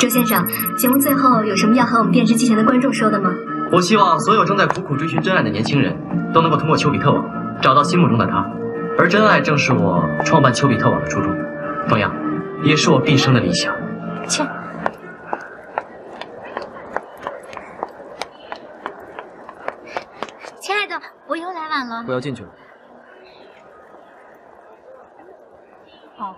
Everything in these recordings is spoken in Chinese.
周先生，节目最后有什么要和我们电视机前的观众说的吗？我希望所有正在苦苦追寻真爱的年轻人都能够通过丘比特网找到心目中的他，而真爱正是我创办丘比特网的初衷，同样也是我毕生的理想。切。亲爱的，我又来晚了。我要进去了。哦。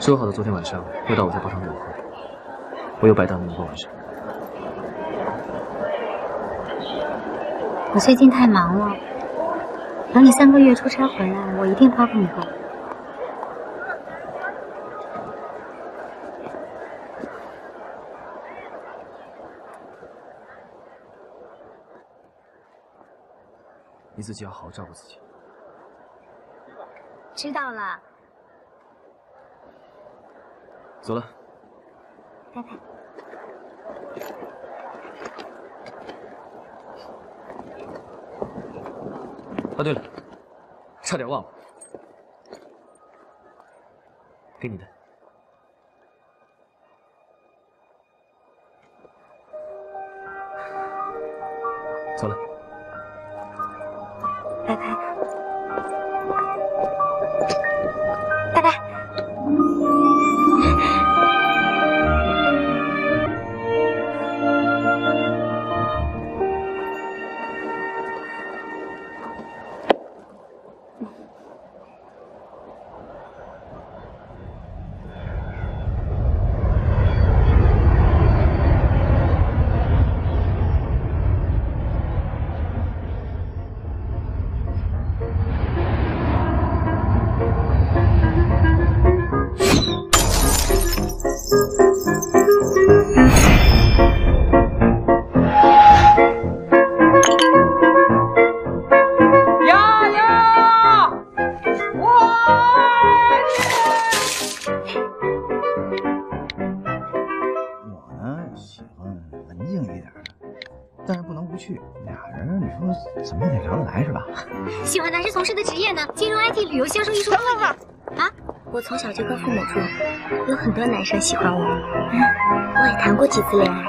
说好的昨天晚上会到我家包场等候，我有白搭的一个晚上。我最近太忙了，等你3个月出差回来，我一定包给你喝。你自己要好好照顾自己。知道了。 走了，拜拜。啊，对了，差点忘了，给你的。走了，拜拜。 从小就跟父母住，有很多男生喜欢我，我也谈过几次恋爱。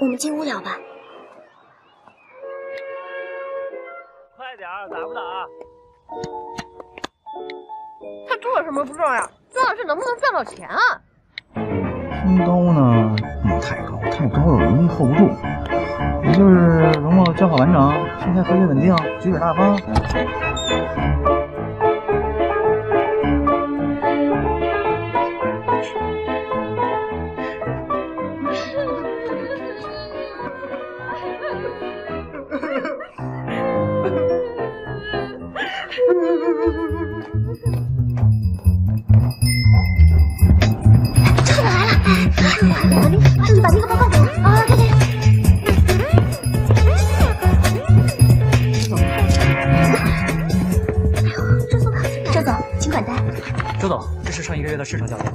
我们进屋聊吧。快点，打不打？他做什么不重要，重要是能不能赚到钱啊！身高呢，不能太高，太高了容易 hold 不住。 也就是容貌姣好完整，身材和谐稳定，举止大方。车子来了，你把那个包放给我啊，对对。 上1个月的市场调研，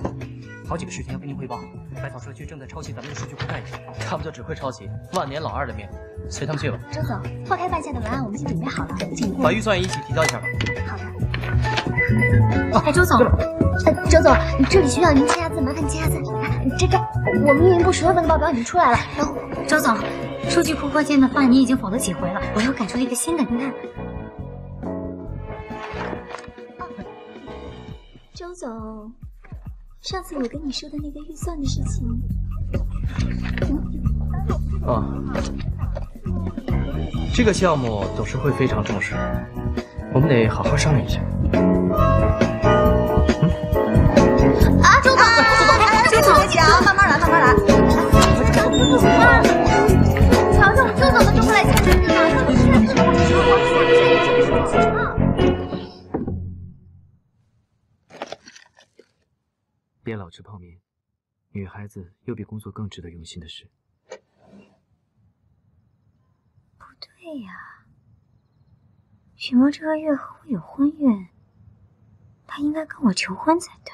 好几个市区要跟您汇报。百草社区正在抄袭咱们的数据库概念，他们就只会抄袭万年老二的面，随他们去吧。周总，后台办下的文案我们已经准备好了，请您把预算一起提交一下吧。好的。哎，周总，周总，你这里需要您签下字，麻烦你签下字。这，我们运营部10月份的报表已经出来了。周总，数据库扩建的方案你已经否了几回了，我又赶出了一个新的，您看。 周总，上次我跟你说的那个预算的事情，这个项目董事会非常重视，我们得好好商量一下。啊，周总，周总，周总，慢慢来，慢慢来。瞧瞧，周总都跟过来抢人呢。别老吃泡面，女孩子有比工作更值得用心的事。不对呀。 许墨这个月和我有婚约，他应该跟我求婚才对。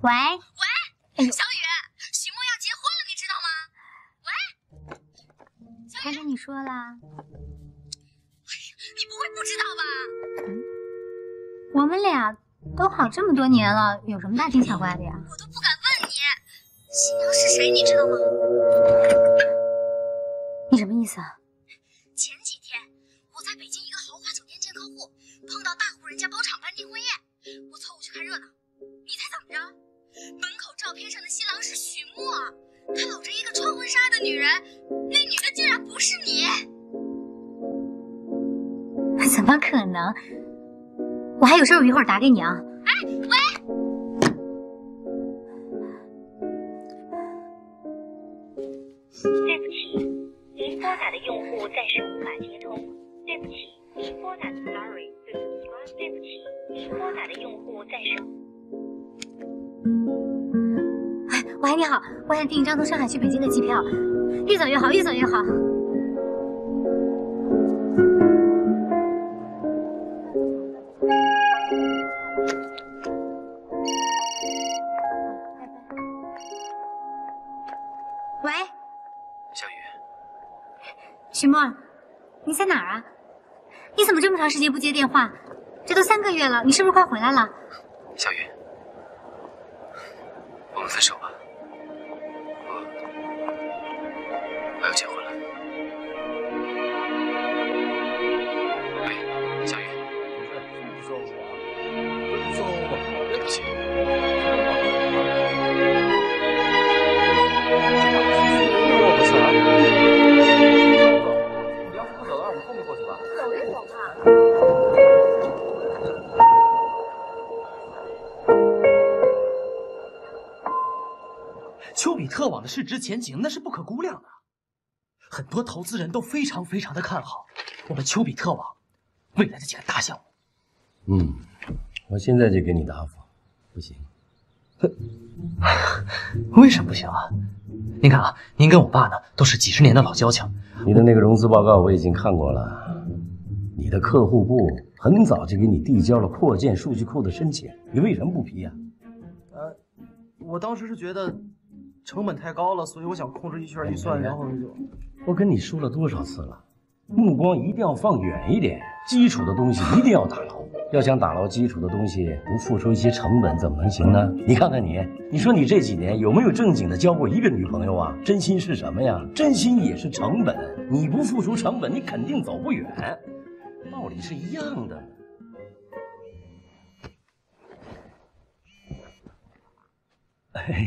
喂喂，小雨，许墨要结婚了，你知道吗？喂，他跟你说了？哎呀，你不会不知道吧？我们俩都好这么多年了，有什么大惊小怪的呀？我都不敢问你。 新娘是谁，你知道吗？你什么意思啊？前几天我在北京一个豪华酒店见客户，碰到大户人家包场办订婚宴，我凑过去看热闹。你猜怎么着？门口照片上的新郎是许墨，他搂着一个穿婚纱的女人，那女的竟然不是你！怎么可能？我还有事儿，我一会儿打给你啊。哎，喂。 对不起，您拨打的用户暂时无法接通。对不起，您拨打的 sorry， 对不起，您拨打的用户暂时。哎，喂，你好，我想订一张从上海去北京的机票，越早越好，越早越好。喂。 许墨，你在哪儿啊？你怎么这么长时间不接电话？这都3个月了，你是不是快回来了？小雨，我们分手吧。我要结婚了。哎，小雨，送我，送我，对不起。 丘比特网的市值前景那是不可估量的，很多投资人都非常的看好我们丘比特网未来的几个大项目。嗯，我现在就给你答复，不行。为什么不行啊？您看啊，您跟我爸呢都是几十年的老交情。你的那个融资报告我已经看过了，你的客户部很早就给你递交了扩建数据库的申请，你为什么不批呀？我当时是觉得。 成本太高了，所以我想控制一圈预算，然后就……我跟你说了多少次了，目光一定要放远一点，基础的东西一定要打牢。要想打牢基础的东西，不付出一些成本怎么能行呢？你看看你，你说你这几年有没有正经的交过一个女朋友啊？真心是什么呀？真心也是成本，你不付出成本，你肯定走不远，道理是一样的。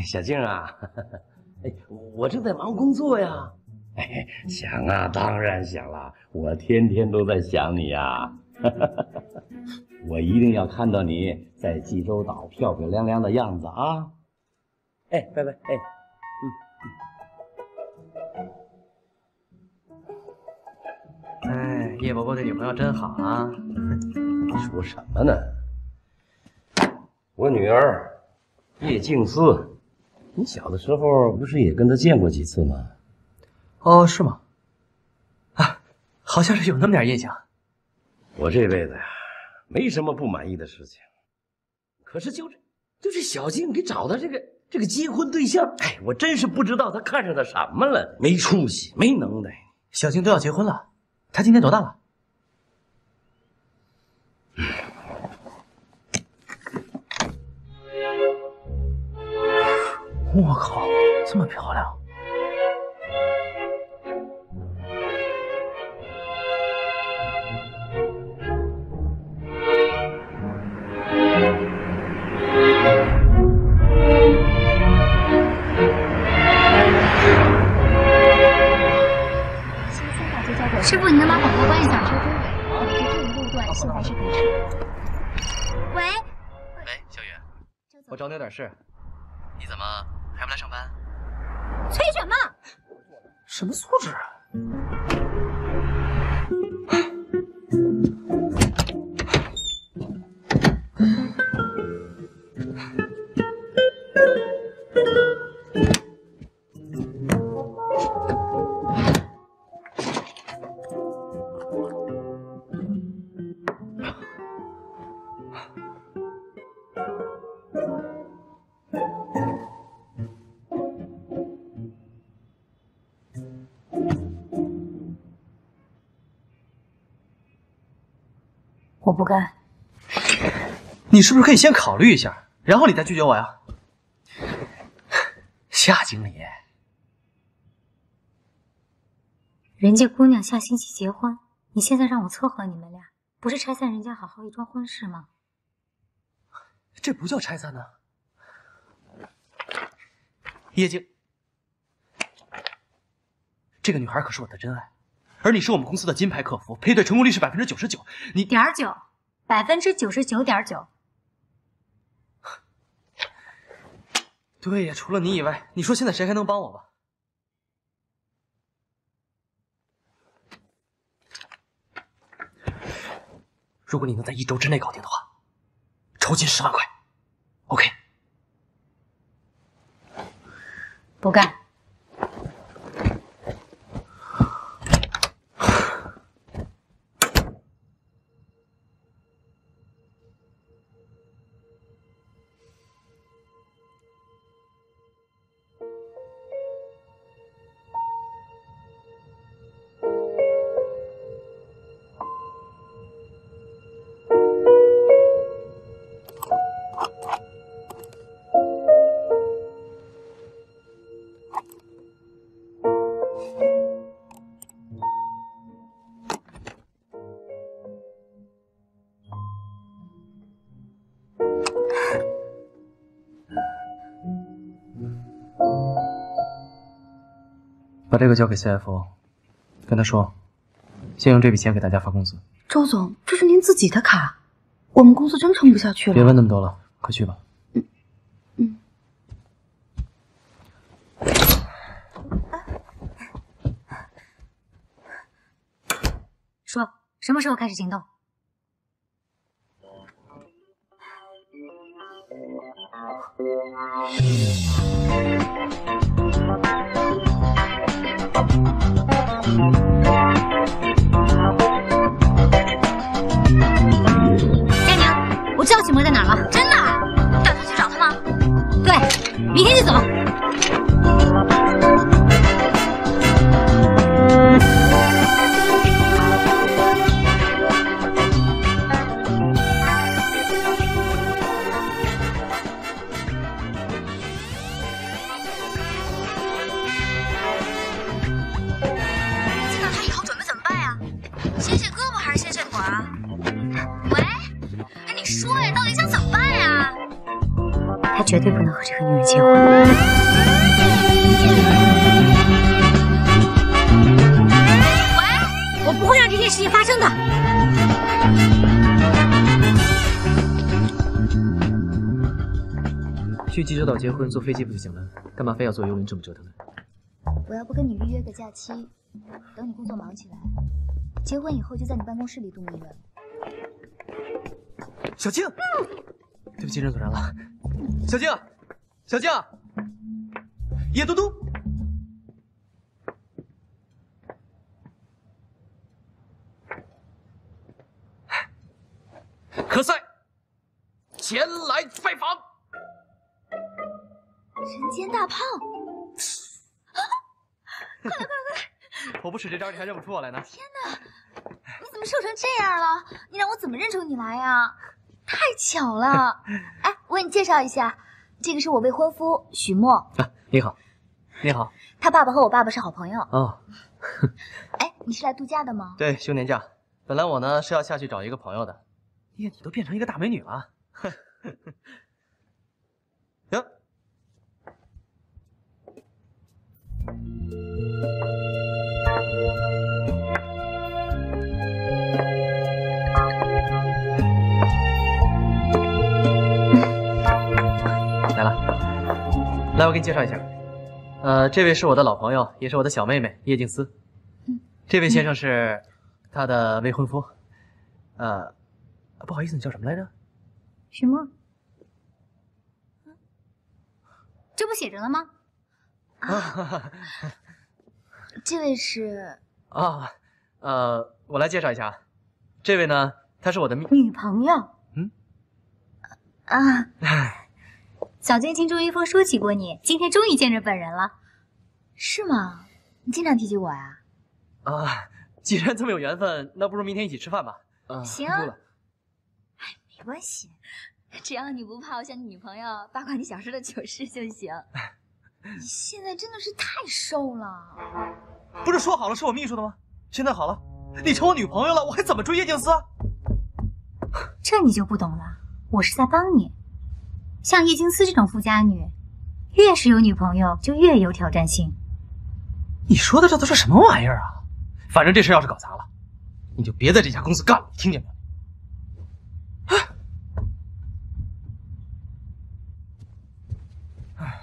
小静啊，哎，我正在忙工作呀。哎，想啊，当然想了，我天天都在想你呀。我一定要看到你在济州岛漂漂亮亮的样子啊。哎，拜拜，哎，嗯。哎，叶伯伯对女朋友真好啊。你说什么呢？我女儿。 叶静思，你小的时候不是也跟他见过几次吗？哦，是吗？啊，好像是有那么点印象。我这辈子呀，没什么不满意的事情，可是就这小静给找的这个结婚对象，哎，我真是不知道她看上他什么了，没出息，没能耐。小静都要结婚了，她今年多大了？嗯。 我靠，这么漂亮！师傅，你能把广告关一下吗？这种路段现在是堵车。喂。喂，小雨，我找你有点事。你怎么还不来上班？催什么？什么素质啊！我不干，你是不是可以先考虑一下，然后你再拒绝我呀？夏经理，人家姑娘下星期结婚，你现在让我撮合你们俩，不是拆散人家好好一桩婚事吗？这不叫拆散呢。叶静，这个女孩可是我的真爱。 而你是我们公司的金牌客服，配对成功率是99%，你.9%，99.9%。对呀，除了你以外，你说现在谁还能帮我吧？如果你能在1周之内搞定的话，酬金10万块 ，OK？ 不干。 把这个交给 CFO， 跟他说，先用这笔钱给大家发工资。周总，这是您自己的卡，我们公司真撑不下去了。别问那么多了，快去吧。嗯嗯。说什么时候开始行动？我知道秦博在哪了，真的？你打算去找他吗？对，明天就走。见到他以后准备怎么办呀？伸伸胳膊还是伸伸腿啊？喂？ 说呀，到底想怎么办呀？他绝对不能和这个女人结婚。喂，我不会让这件事情发生的。去济州岛结婚，坐飞机不就行了？干嘛非要坐游轮这么折腾呢？我要不跟你预约个假期，等你工作忙起来，结婚以后就在你办公室里度蜜月。 小静，对不起，认错人了。小静，小静，叶嘟嘟，何塞前来拜访。人间大炮，啊！快来快来快来！我不使这招，你还认不出我来呢。天哪！ 你怎么瘦成这样了？你让我怎么认出你来呀？太巧了！哎，我给你介绍一下，这个是我未婚夫许墨。啊，你好，你好。他爸爸和我爸爸是好朋友。哦。哎，你是来度假的吗？对，休年假。本来我呢是要下去找一个朋友的。耶，你都变成一个大美女了。行。我给你介绍一下，这位是我的老朋友，也是我的小妹妹叶静思。这位先生是她的未婚夫。不好意思，你叫什么来着？许墨。这不写着呢吗？啊，这位是啊，我来介绍一下啊，这位呢，她是我的女朋友。 啊，小君情朱一峰说起过你，今天终于见着本人了，是吗？你经常提起我呀？啊，既然这么有缘分，那不如明天一起吃饭吧？行。哎，没关系，只要你不怕我像你女朋友八卦你小时候的糗事就行。你现在真的是太瘦了。不是说好了是我秘书的吗？现在好了，你成我女朋友了，我还怎么追叶静思啊？这你就不懂了。 我是在帮你，像叶金丝这种富家女，越是有女朋友就越有挑战性。你说的这都是什么玩意儿啊？反正这事要是搞砸了，你就别在这家公司干了，听见没有？哎，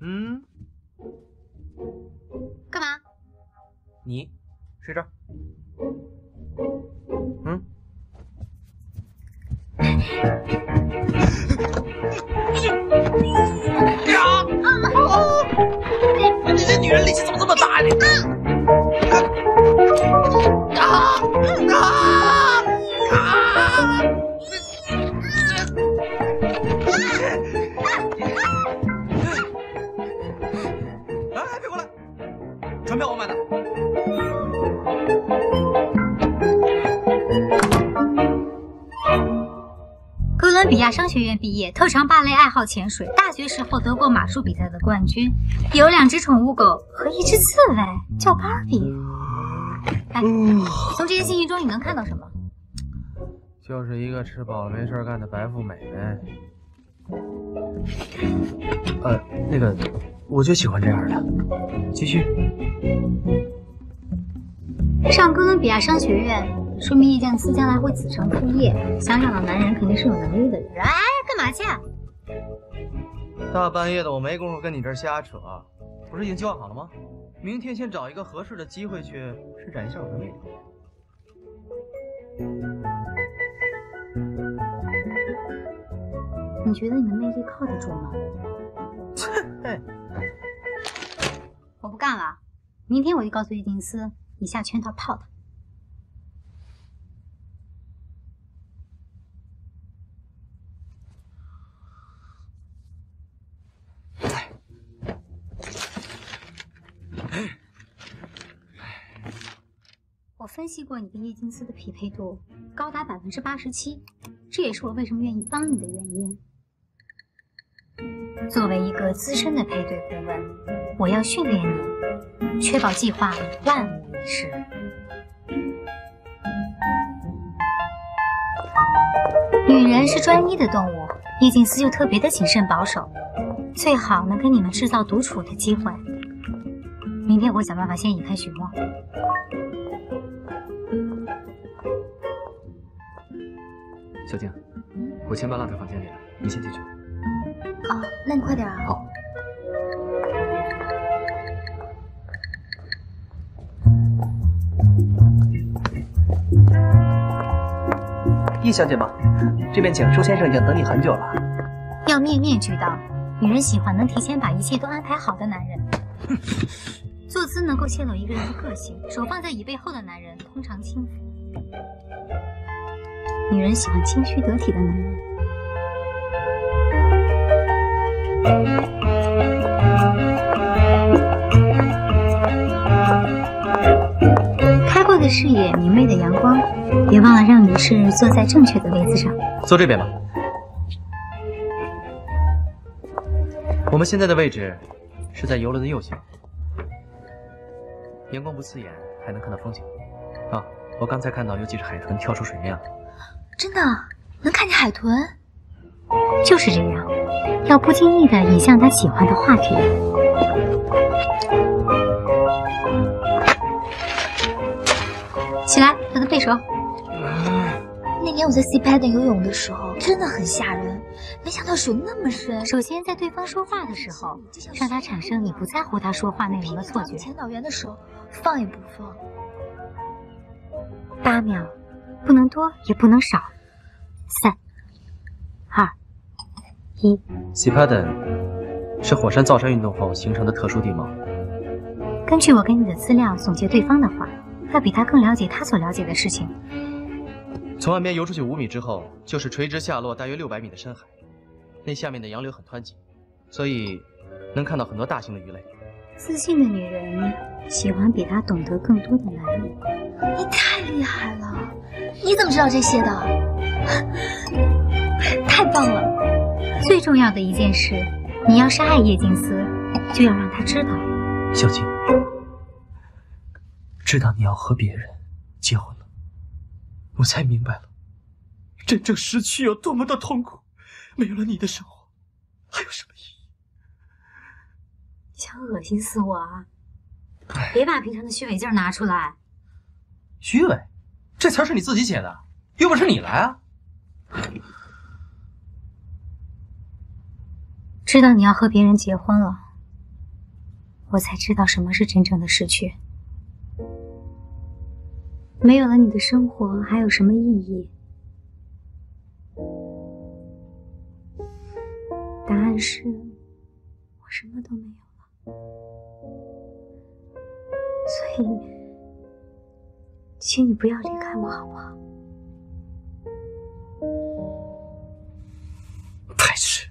嗯，干嘛？你睡这儿。 嗯，你这女人力气怎么这么大呀？哎，别过来！传票我买的。 哥伦比亚商学院毕业，特长芭蕾，爱好潜水。大学时候得过马术比赛的冠军，有2只宠物狗和1只刺猬，叫芭比。哎，从这些信息中你能看到什么？就是一个吃饱了没事干的白富美呗。那个，我就喜欢这样的。继续。上哥伦比亚商学院。 说明叶静思将来会子承父业，想找到男人肯定是有能力的人。哎，干嘛去？大半夜的，我没工夫跟你这瞎扯。不是已经计划好了吗？明天先找一个合适的机会去施展一下我的魅力。你觉得你的魅力靠得住吗？切！我不干了，明天我就告诉叶静思，你下圈套泡他。 我分析过你跟叶金丝的匹配度高达87%，这也是我为什么愿意帮你的原因。作为一个资深的配对顾问，我要训练你，确保计划万无一失。女人是专一的动物，叶金丝就特别的谨慎保守，最好能给你们制造独处的机会。明天我想办法先引开许墨。 小静，我钱包落在房间里了，你先进去吧。哦，那你快点啊。好。叶小姐吗？这边请，舒先生已经等你很久了。要面面俱到，女人喜欢能提前把一切都安排好的男人。坐姿能够泄露一个人的个性，手放在椅背后的男人通常轻浮。 女人喜欢谦虚得体的男人。开阔的视野，明媚的阳光，别忘了让女士坐在正确的位子上。坐这边吧。我们现在的位置是在游轮的右舷，阳光不刺眼，还能看到风景。啊，我刚才看到有几只海豚跳出水面了。 真的能看见海豚，就是这样，要不经意的引向他喜欢的话题。起来，他的背手。那年我在 C 拍的游泳的时候，真的很吓人，没想到水那么深。首先，在对方说话的时候，让他产生你不在乎他说话内容的错觉。前导员的手放也不放。8秒，不能多也不能少。3、2、1。西帕登是火山造山运动后形成的特殊地貌。根据我给你的资料总结对方的话，要比他更了解他所了解的事情。 从岸边游出去5米之后，就是垂直下落大约600米的深海，那下面的洋流很湍急，所以能看到很多大型的鱼类。自信的女人喜欢比她懂得更多的男人。你太厉害了！你怎么知道这些的？太棒了！最重要的一件事，你要杀害叶静思，就要让他知道。小静，知道你要和别人结婚了。 我才明白了，真正失去有多么的痛苦。没有了你的生活，还有什么意义？你想恶心死我啊！别把平常的虚伪劲儿拿出来。虚伪，这词儿是你自己写的，又不是你来啊。知道你要和别人结婚了，我才知道什么是真正的失去。 没有了你的生活还有什么意义？答案是，我什么都没有了。所以，请你不要离开我，好不好？白痴！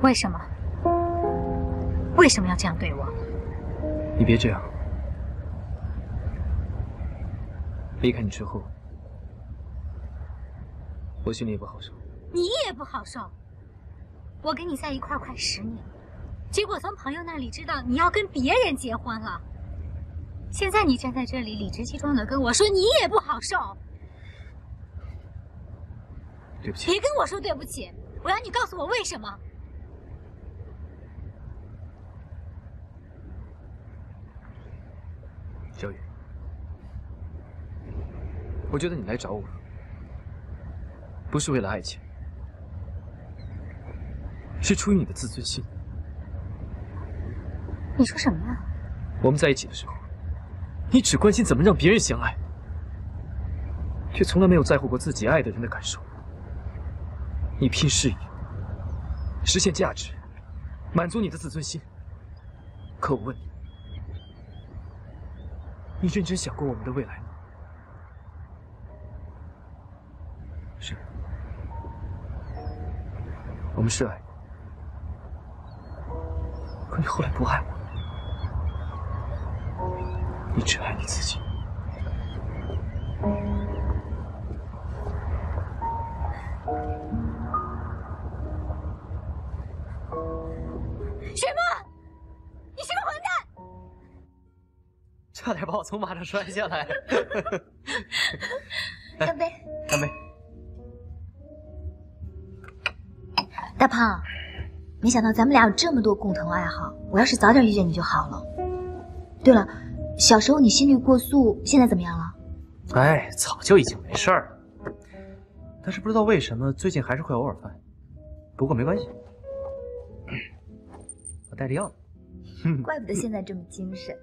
为什么？为什么要这样对我？你别这样，离开你之后，我心里也不好受。你也不好受。我跟你在一块儿快10年，结果从朋友那里知道你要跟别人结婚了。现在你站在这里理直气壮的跟我说你也不好受。对不起。别跟我说对不起，我要你告诉我为什么。 小雨，我觉得你来找我，不是为了爱情，是出于你的自尊心。你说什么呀？我们在一起的时候，你只关心怎么让别人相爱，却从来没有在乎过自己爱的人的感受。你拼事业，实现价值，满足你的自尊心。可我问你。 你认真想过我们的未来吗？是，我们是爱过，可你后来不爱我，你只爱你自己。什么？ 差点把我从马上摔下来！干杯！干杯！大胖，没想到咱们俩有这么多共同爱好。我要是早点遇见你就好了。对了，小时候你心率过速，现在怎么样了？哎，早就已经没事儿了。但是不知道为什么最近还是会偶尔犯，不过没关系，我带着药呢。怪不得现在这么精神。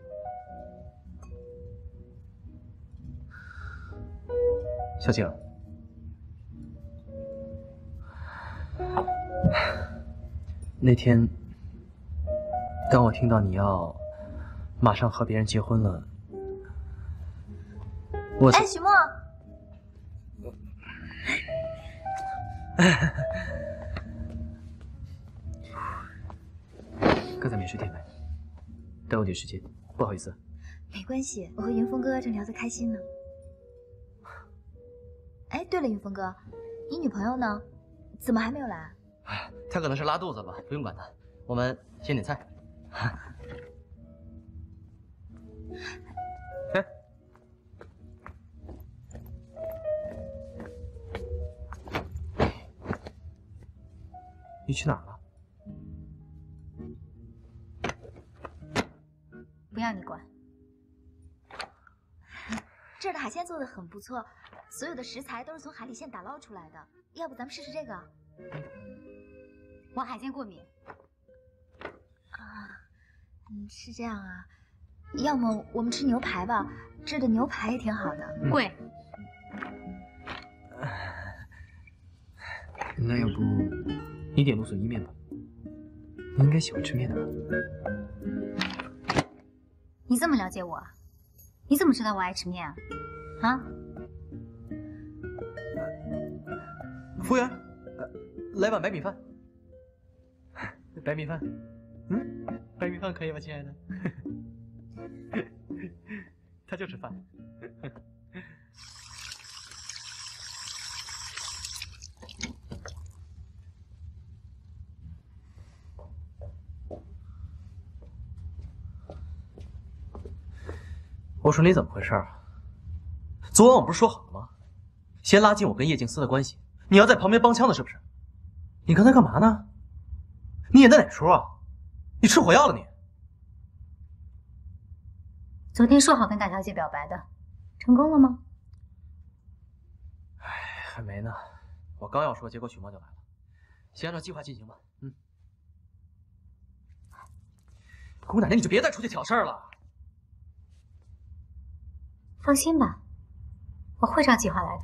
小景，那天当我听到你要马上和别人结婚了，我……哎，许墨，哥在免税店买，耽误点时间，不好意思。没关系，我和云峰哥正聊得开心呢。 哎，对了，云峰哥，你女朋友呢？怎么还没有来？哎，她可能是拉肚子吧，不用管她。我们先点菜。哎，你去哪儿了？不要你管。这儿的海鲜做的很不错。 所有的食材都是从海里现打捞出来的，要不咱们试试这个？我海鲜过敏。啊，是这样啊，要么我们吃牛排吧，这儿的牛排也挺好的，贵。那要不你点芦笋意面吧，你应该喜欢吃面的吧？你这么了解我，你怎么知道我爱吃面啊？啊？ 服务员，来碗白米饭。白米饭，嗯，白米饭可以吧，亲爱的？他就吃饭。我说你怎么回事啊？昨晚我不是说好了吗？先拉近我跟叶静思的关系。 你要在旁边帮腔的，是不是？你刚才干嘛呢？你演的哪出啊？你吃火药了你？昨天说好跟大小姐表白的，成功了吗？哎，还没呢。我刚要说，结果许墨就来了。先按照计划进行吧。嗯。姑奶奶，你就别再出去挑事儿了。放心吧，我会照计划来的。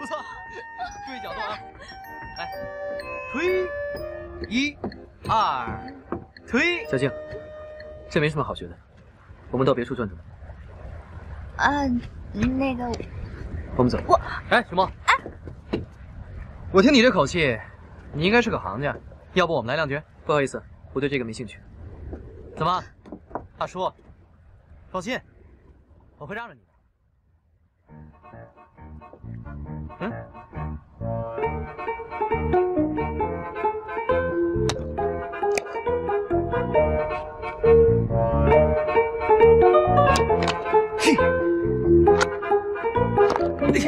不错，注意角度啊！来，推，一、二，推。小静，这没什么好学的，我们到别处转转。啊，那个，我们走。我，哎，许墨。 我听你这口气，你应该是个行家，要不我们来两局？不好意思，我对这个没兴趣。怎么，大叔？放心，我会让着你的。嗯？嘿，哎。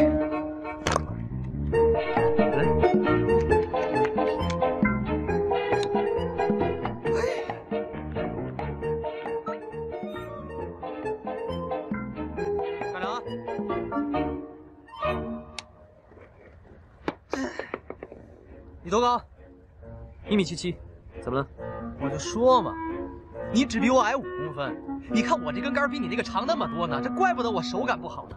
多高？1.77米，怎么了？我就说嘛，你只比我矮5公分。你看我这根杆比你那个长那么多呢，这怪不得我手感不好呢。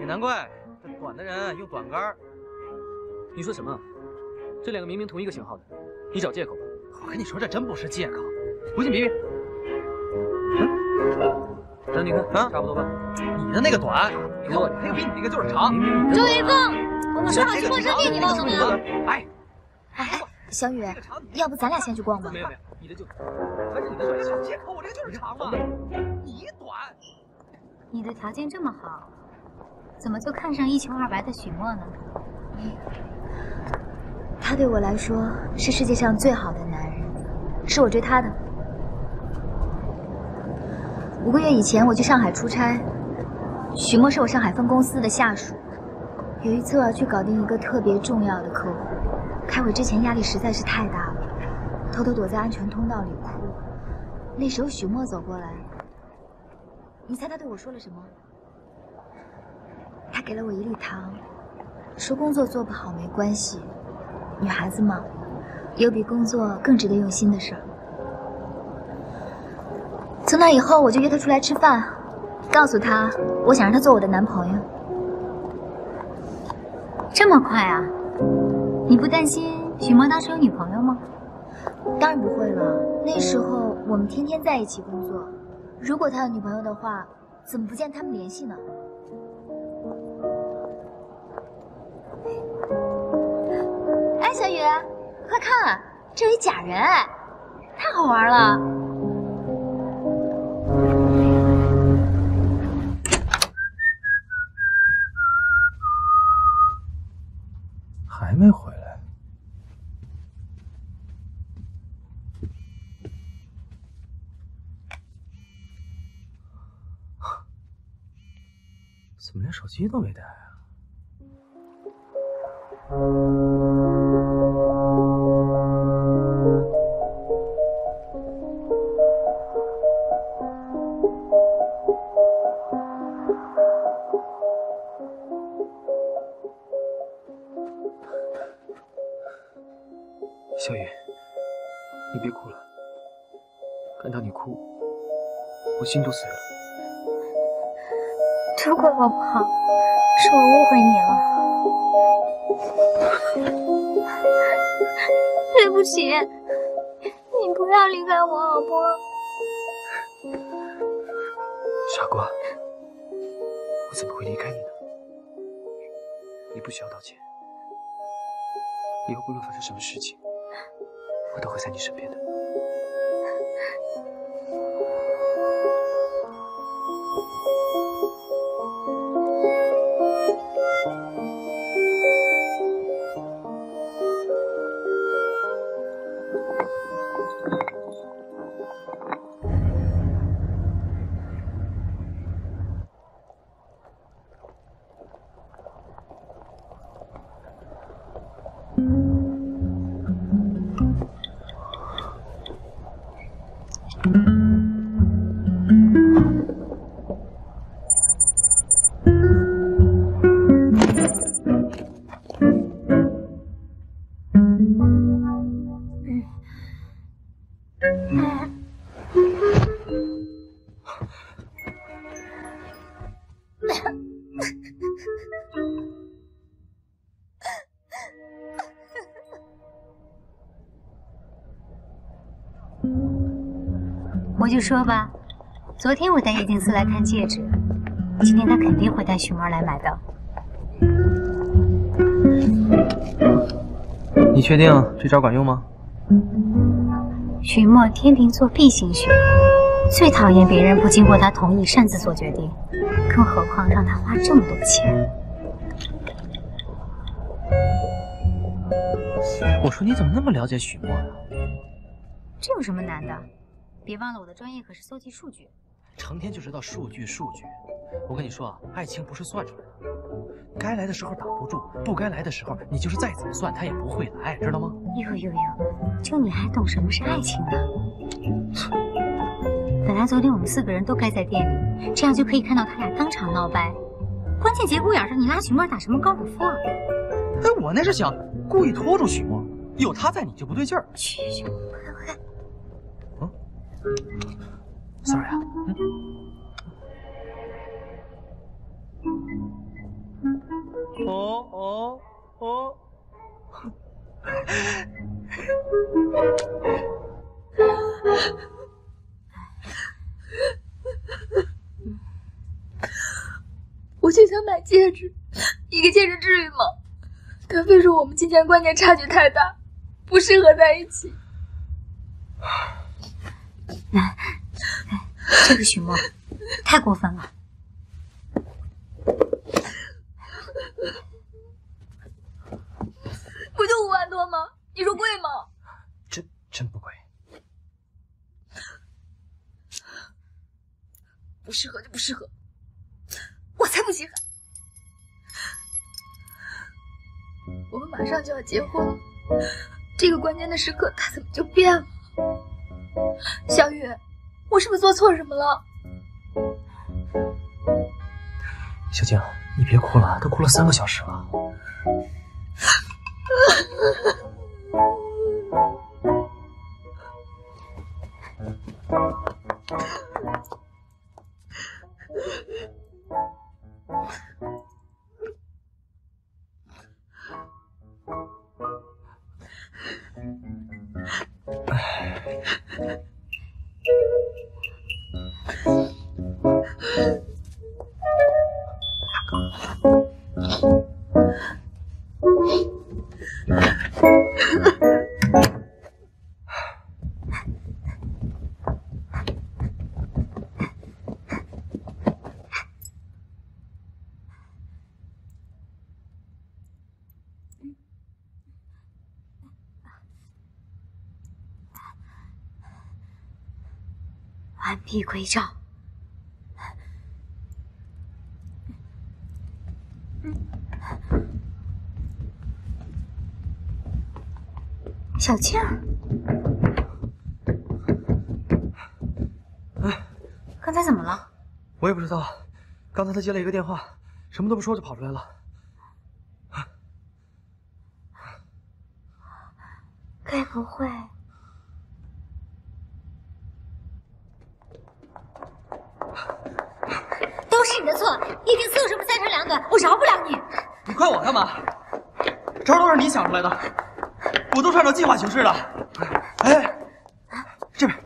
也难怪这短的人用短杆。你说什么？这两个明明同一个型号的，你找借口吧。我跟你说，这真不是借口。不信别别。嗯，等你看啊，差不多吧。你的那个短，你看我那个比你那个就是长。周云峰。 我们说好去逛商店，你告诉我。哎，哎，小雨，要不咱俩先去逛吧？没有没有，你的就，还是你的短。借口，我这个就是长嘛。你短。你的条件这么好，怎么就看上一穷二白的许墨呢？他对我来说是世界上最好的男人，是我追他的。5个月以前我去上海出差，许墨是我上海分公司的下属。有一次我要去搞定一个特别重要的客户，开会之前压力实在是太大了，偷偷躲在安全通道里哭。那时候许墨走过来，你猜他对我说了什么？他给了我1粒糖，说工作做不好没关系。 女孩子嘛，有比工作更值得用心的事儿。从那以后，我就约他出来吃饭，告诉他我想让他做我的男朋友。这么快啊？你不担心许墨当时有女朋友吗？当然不会了，那时候我们天天在一起工作。如果他有女朋友的话，怎么不见他们联系呢？ 小雨，快看，啊，这有一假人，哎，太好玩了！还没回来？怎么连手机都没带啊？ 小雨，你别哭了。看到你哭，我心都碎了。对不起，我不好，是我误会你了。对不起，你不要离开我好不？傻瓜，我怎么会离开你呢？你不需要道歉。以后不论发生什么事情。 我都会在你身边的。我就说吧，昨天我带叶静思来看戒指，今天他肯定会带许墨来买的。你确定这招管用吗？许墨天秤座 B 型血，最讨厌别人不经过他同意擅自做决定，更何况让他花这么多钱。我说你怎么那么了解许墨呀？这有什么难的？ 别忘了，我的专业可是搜集数据，成天就知道数据数据。我跟你说啊，爱情不是算出来的，该来的时候挡不住，不该来的时候你就是再怎么算，他也不会来，知道吗？呦，就你还懂什么是爱情呢？本来昨天我们4个人都该在店里，这样就可以看到他俩当场闹掰。关键节骨眼上，你拉许墨打什么高尔夫啊？哎，我那是想故意拖住许墨，有他在你就不对劲儿。去，快！ sorry 啊，哦，我就想买戒指，一个戒指至于吗？他非说我们金钱观念差距太大，不适合在一起。 这个许墨太过分了。不就5万多吗？不适合就不适合，我才不稀罕。我们马上就要结婚了，这个关键的时刻他怎么就变了？小雨，我是不是做错什么了？小静，你别哭了，都哭了3个小时了。完璧归赵。小静，哎，刚才怎么了？我也不知道，刚才他接了一个电话，什么都不说就跑出来了。该不会……是你的错，你一天伺候什么3长2短，我饶不了你。你怪我干嘛？招都是你想出来的，我都是按照计划行事的。哎，这边。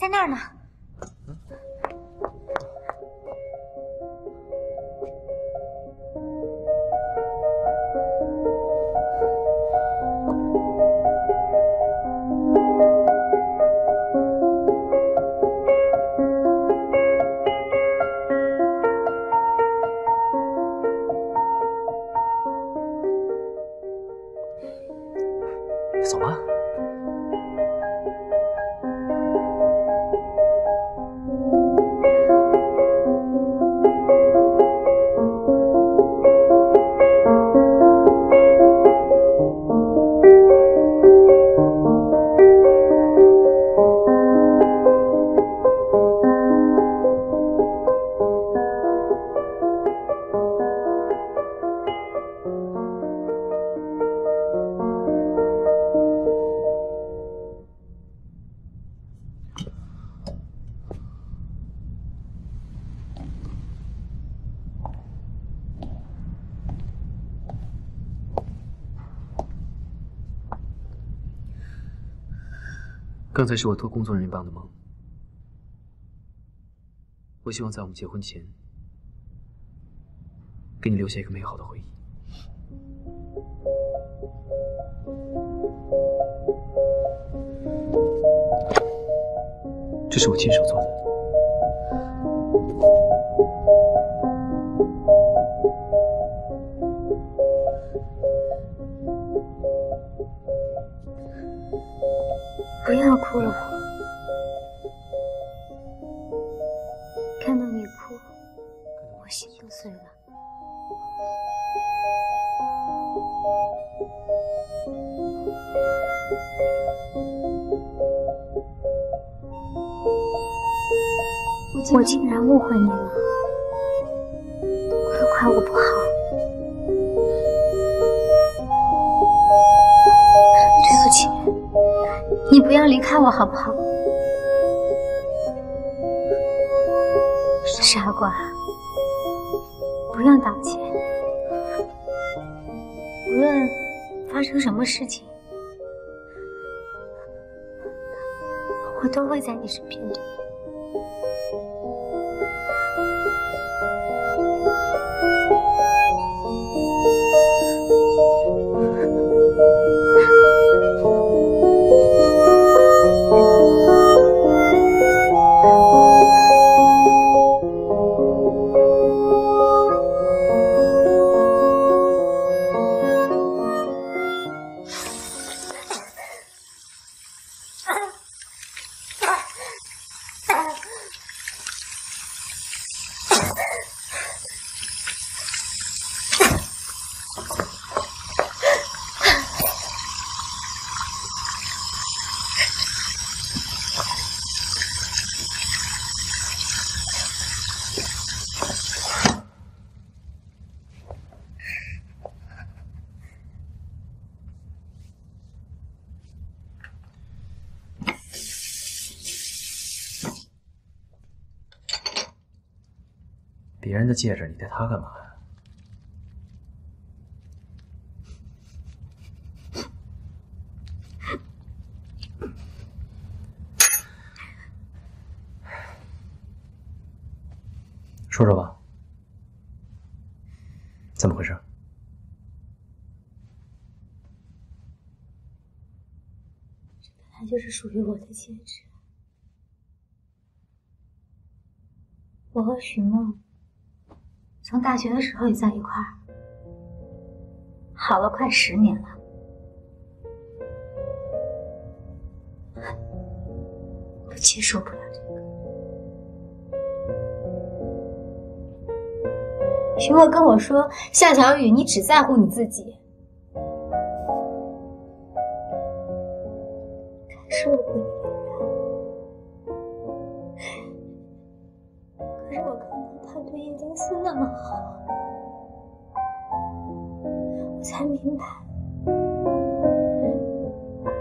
在那儿呢。走吧。刚才是我托工作人员帮的忙，我希望在我们结婚前，给你留下一个美好的回忆。这是我亲手做的。不要哭了，看到你哭，我心都碎了。我竟然误会你了，快快我不好。你不要离开我好不好？傻瓜，不用道歉。无论发生什么事情，我都会在你身边的。别人的戒指，你戴它干嘛呀？ 说说吧，怎么回事？这本来就是属于我的戒指。我和徐梦从大学的时候也在一块儿，好了快10年了。我接受不了这个。 徐墨跟我说：“夏小雨，你只在乎你自己。”感受过你的爱，可是我看到他对叶金丝那么好，我才明白，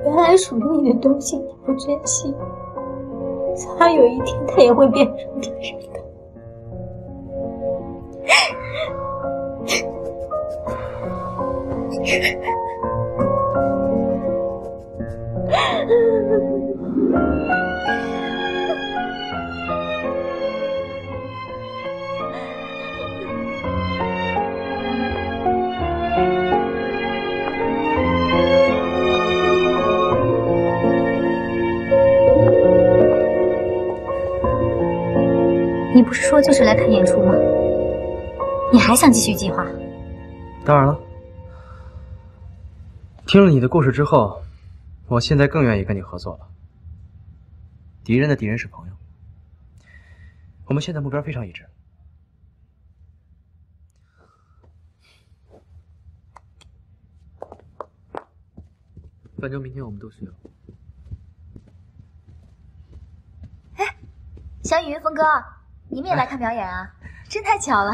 原来属于你的东西你不珍惜，早晚有一天他也会变成别人的。 你不是说就是来看演出吗？你还想继续计划？当然了。 听了你的故事之后，我现在更愿意跟你合作了。敌人的敌人是朋友，我们现在目标非常一致。反正明天我们都需要。哎，小雨、峰哥，你们也来看表演啊？哎、真太巧了！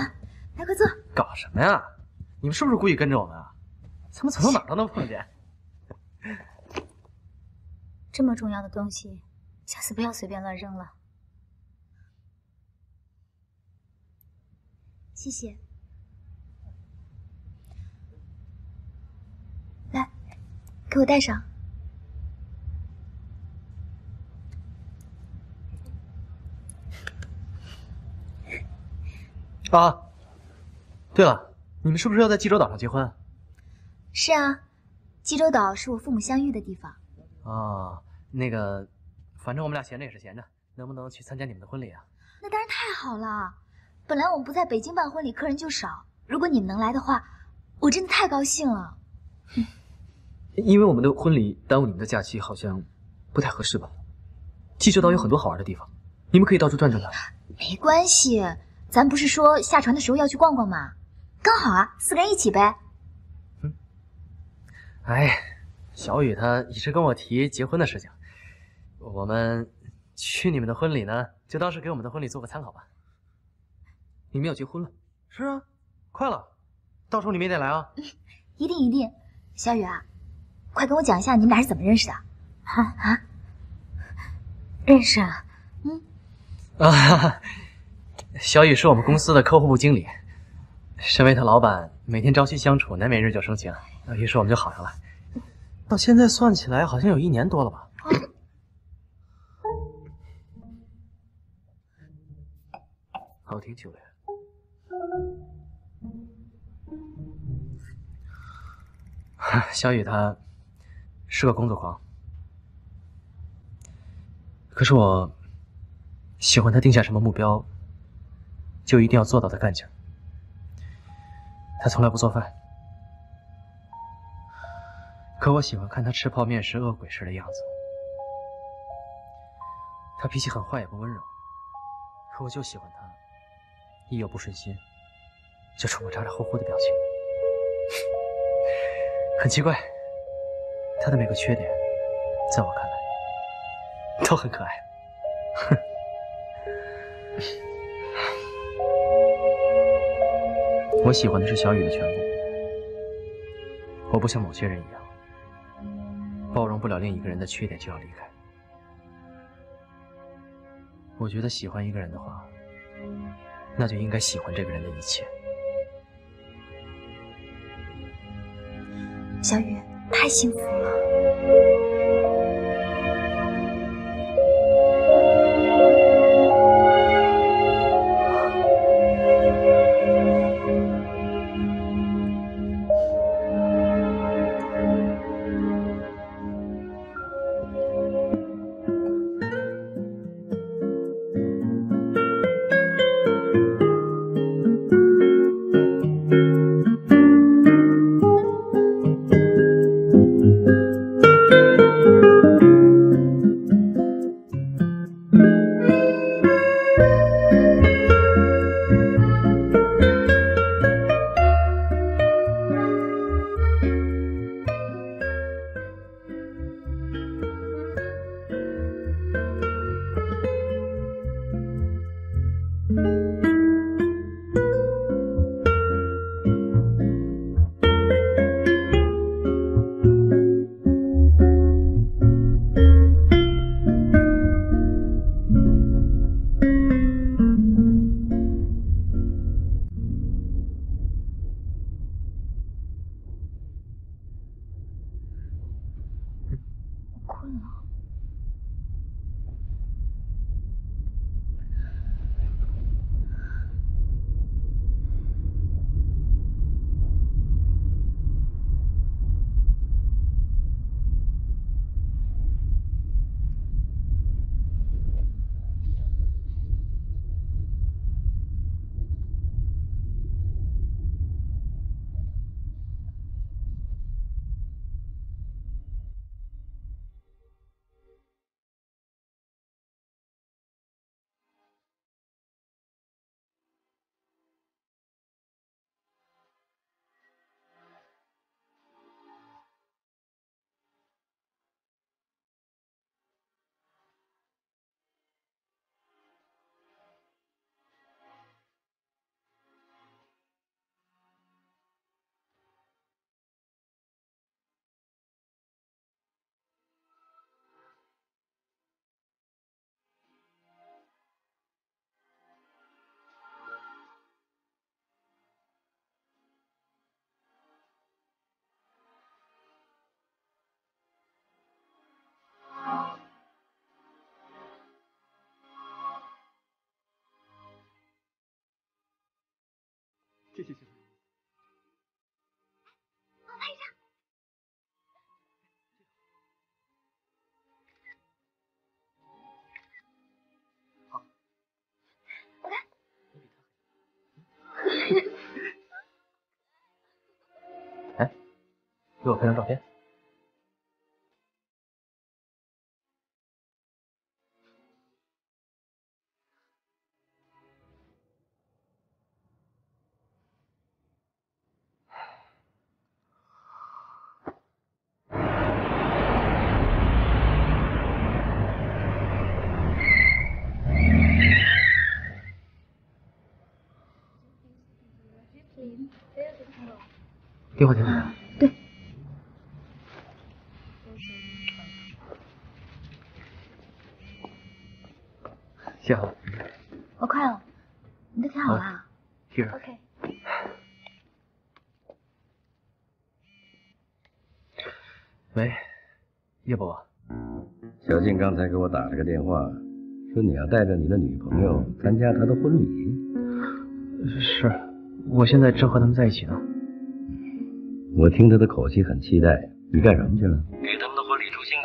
来，快坐。搞什么呀？你们是不是故意跟着我们啊？ 咱们走到哪儿都能碰见。这么重要的东西，下次不要随便乱扔了。谢谢。来，给我戴上。啊，对了，你们是不是要在济州岛上结婚？ 是啊，济州岛是我父母相遇的地方。哦，那个，反正我们俩闲着也是闲着，能不能去参加你们的婚礼啊？那当然太好了，本来我们不在北京办婚礼，客人就少。如果你们能来的话，我真的太高兴了。因为我们的婚礼耽误你们的假期，好像不太合适吧？济州岛有很多好玩的地方，你们可以到处转转的。没关系，咱不是说下船的时候要去逛逛吗？刚好啊，4个人一起呗。 哎，小雨她一直跟我提结婚的事情，我们去你们的婚礼呢，就当是给我们的婚礼做个参考吧。你们要结婚了？是啊，快了，到时候你们也得来啊。一定一定，小雨啊，快跟我讲一下你们俩是怎么认识的？啊？认识啊？嗯。啊，小雨是我们公司的客户部经理。 身为他老板，每天朝夕相处，难免日久生情，于是我们就好上了。到现在算起来，好像有1年多了吧。好听久远。小雨她是个工作狂，可是我喜欢她定下什么目标，就一定要做到的干劲儿。 他从来不做饭，可我喜欢看他吃泡面时饿鬼似的样子。他脾气很坏，也不温柔，可我就喜欢他，一有不顺心，就冲我咋咋呼呼的表情。很奇怪，他的每个缺点，在我看来都很可爱。哼。 我喜欢的是小雨的全部，我不像某些人一样，包容不了另一个人的缺点就要离开。我觉得喜欢一个人的话，那就应该喜欢这个人的一切。小雨太幸福了。 谢谢小雨，帮我拍一张。好，我看。哎，给我拍张照片。 电话亭里面。对。写好了。我快了，你都填好了啊？是。OK。喂，叶伯伯。小静刚才给我打了个电话，说你要带着你的女朋友参加她的婚礼。是，我现在正和他们在一起呢。 我听他的口气很期待，你干什么去了？给他们的婚礼助兴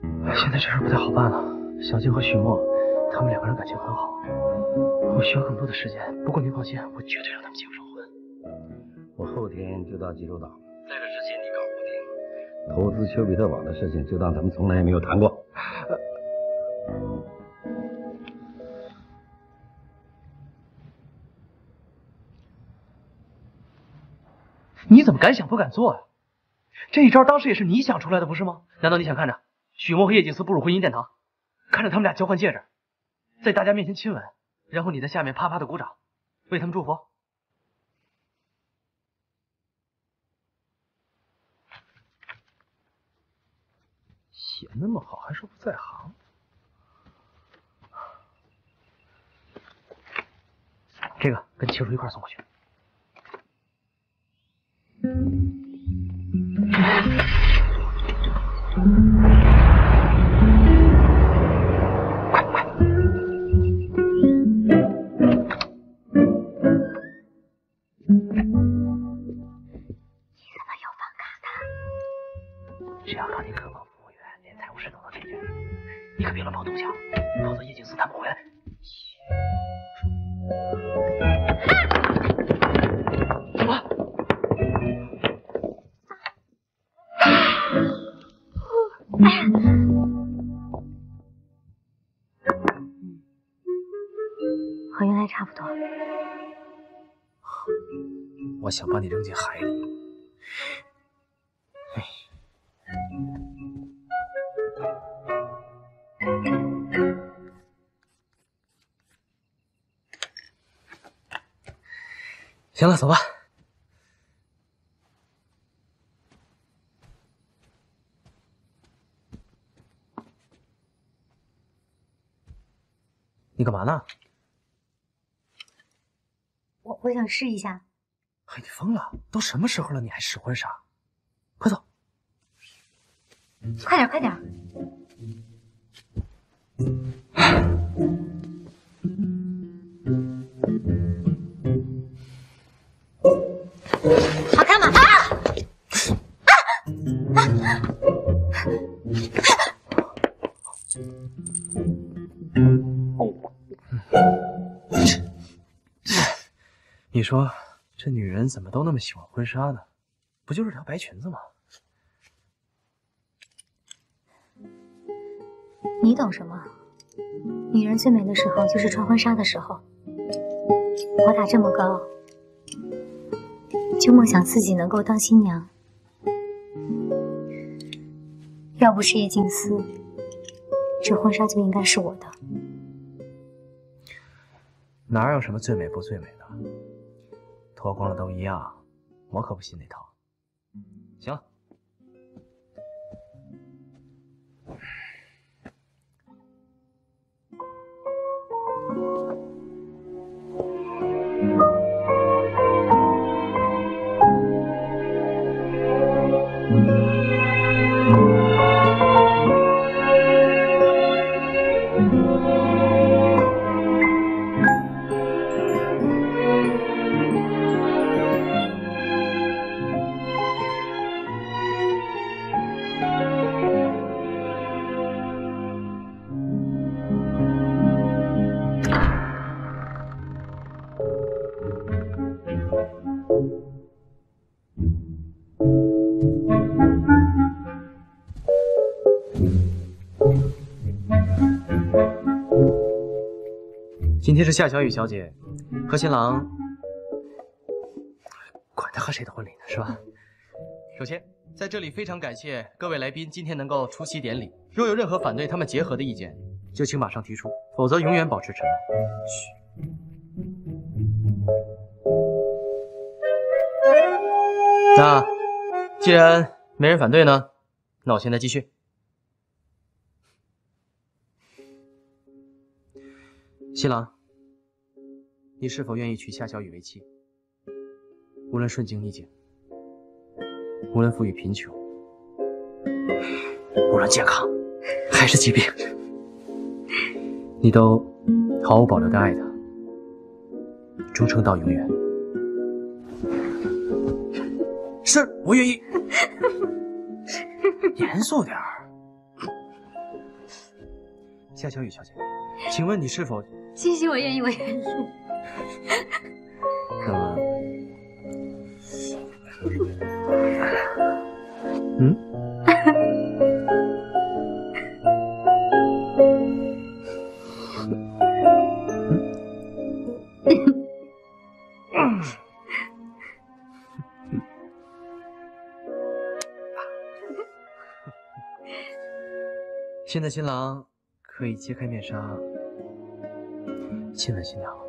去了。现在这事不太好办了。小静和许墨，他们两个人感情很好，我需要更多的时间。不过您放心，我绝对让他们结不成婚。我后天就到济州岛，在这之前你搞不定。投资丘比特网的事情，就当咱们从来也没有谈过。你怎么敢想不敢做呀、啊？这一招当时也是你想出来的，不是吗？难道你想看着许墨和叶景思步入婚姻殿堂，看着他们俩交换戒指，在大家面前亲吻，然后你在下面啪啪的鼓掌，为他们祝福？写那么好，还说不在行。这个跟情书一块送过去。快快！你怎么有房卡的？只要让你克扣服务员，连财务事都能解决。你可别乱跑东墙，否则叶景思他们回来。 和原来差不多。我想把你扔进海里。行了，走吧。 你干嘛呢？我想试一下。嘿，你疯了？都什么时候了，你还试婚纱？快走！快点，快点！好看吗？啊啊啊！啊 你说这女人怎么都那么喜欢婚纱呢？不就是条白裙子吗？你懂什么？女人最美的时候就是穿婚纱的时候。我打这么高，就梦想自己能够当新娘。要不是叶静思，这婚纱就应该是我的。 哪有什么最美不最美的？脱光了都一样，我可不信那套。行了，今天是夏小雨小姐和新郎，管他和谁的婚礼呢，是吧？首先，在这里非常感谢各位来宾今天能够出席典礼。若有任何反对他们结合的意见，就请马上提出，否则永远保持沉默。那既然没人反对呢，那我现在继续。 新郎，你是否愿意娶夏小雨为妻？无论顺境逆境，无论富裕贫穷，无论健康还是疾病，你都毫无保留的爱她，忠诚到永远。是，我愿意。严肃点儿，夏小雨小姐，请问你是否？ 谢谢，我愿意，我愿意。那么，嗯？现在新郎可以揭开面纱。 亲吻新娘了。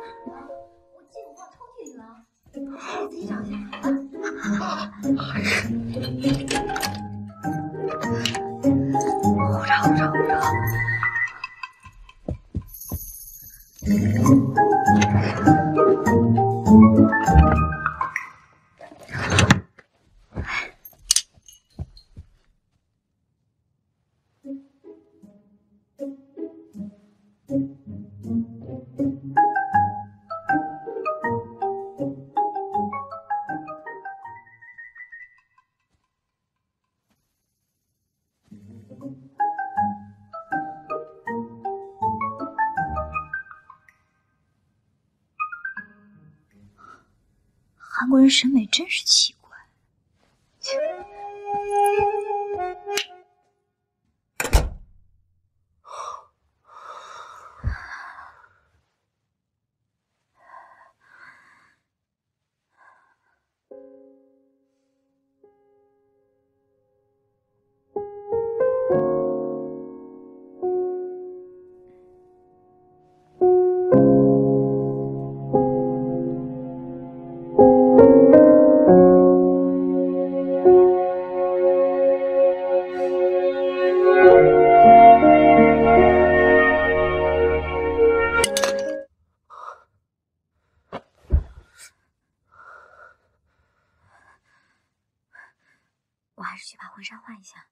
我记得我放抽屉里了，你自己找去。还是鼓掌。 韩国人审美真是奇怪。我还是去把婚纱换一下。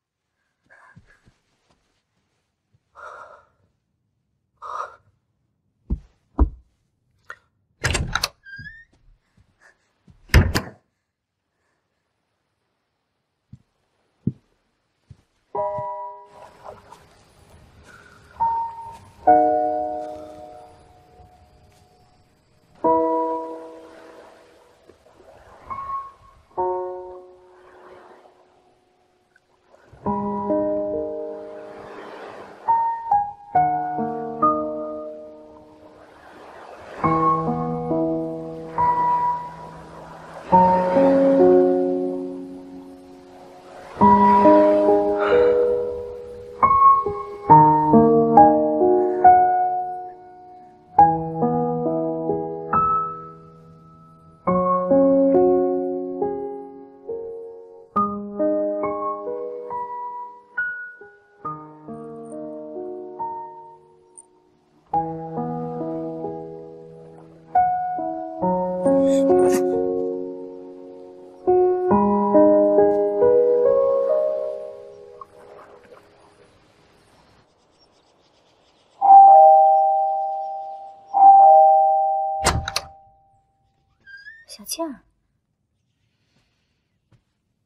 小倩儿，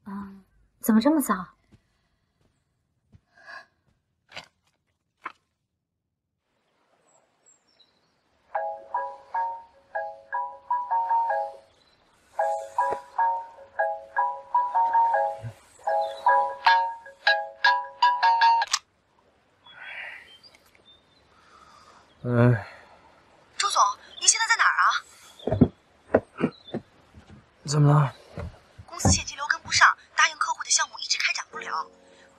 啊，怎么这么早？哎。 怎么了？公司现金流跟不上，答应客户的项目一直开展不了。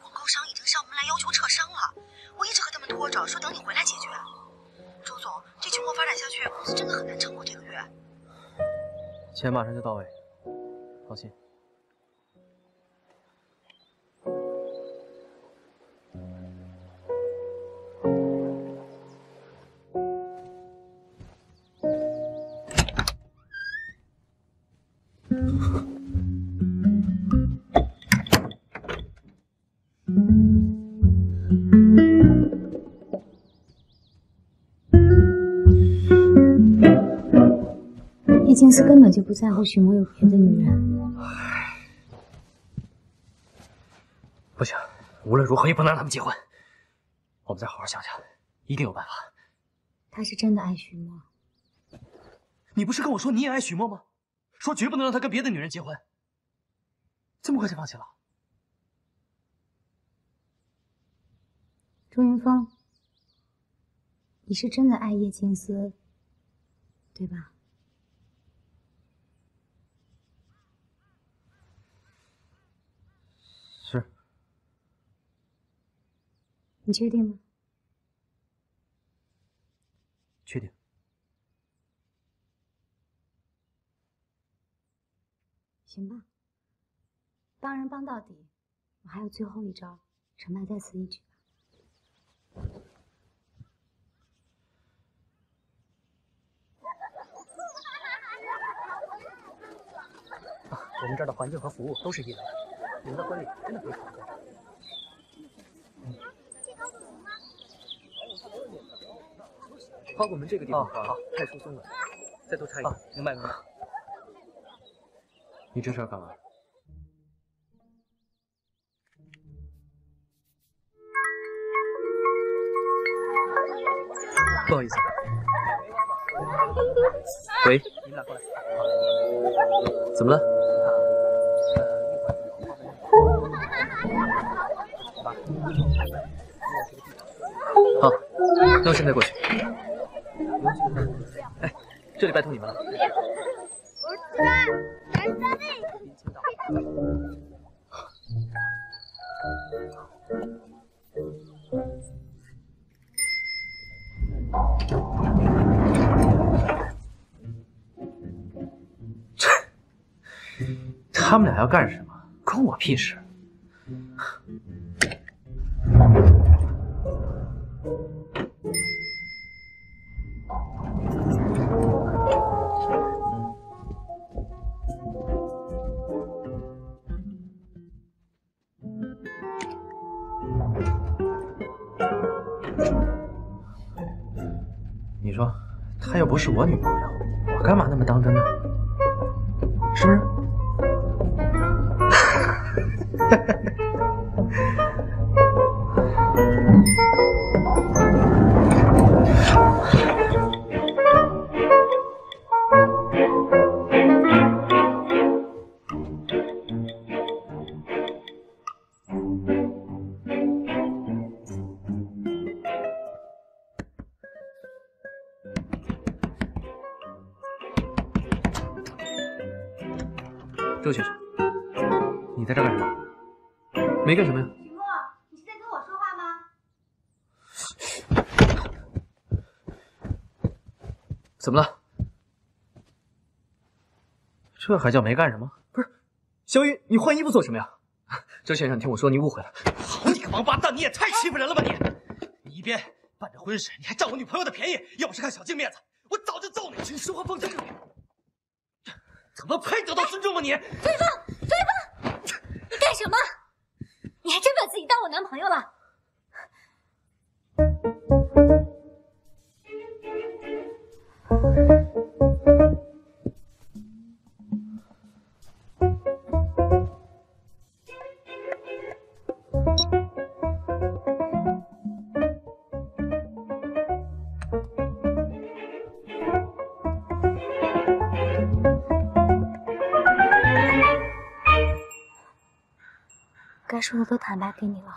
网购商已经上门来要求撤商了，我一直和他们拖着，说等你回来解决。周总，这情况发展下去，公司真的很难撑过这个月。钱马上就到位，放心。叶金斯根本就不在乎许墨有别的女人。不行，无论如何也不能让他们结婚。我们再好好想想，一定有办法。他是真的爱许墨。你不是跟我说你也爱许墨吗？ 说绝不能让他跟别的女人结婚，这么快就放弃了？钟云峰，你是真的爱叶金斯，对吧？是。你确定吗？确定。行吧，帮人帮到底，我还有最后一招，成败在此一举吧。 我们这儿的环境和服务都是一流的，你们的婚礼真的可以考虑在这儿。包括我们这个地方，好，太疏松了，再多插一点。明白明白。你这是要干嘛？不好意思。喂，你们俩过来。怎么了？ 好，那我现在过去。哎，这里拜托你们了。他们俩要干什么？关我屁事！ 你说，她又不是我女朋友，我干嘛那么当真呢？是不是？周先生，你在这干什么？没干什么呀。许墨，你是在跟我说话吗？怎么了？这还叫没干什么？不是，小雨，你换衣服做什么呀？周先生，听我说，你误会了。好你个王八蛋，你也太欺负人了吧你！你一边办着婚事，你还占我女朋友的便宜，要不是看小静面子，我早就揍你！你说话放下。 怎么配得到尊重吗你？对方，对方，你干什么？你还真把自己当我男朋友了？该说的都坦白给你了，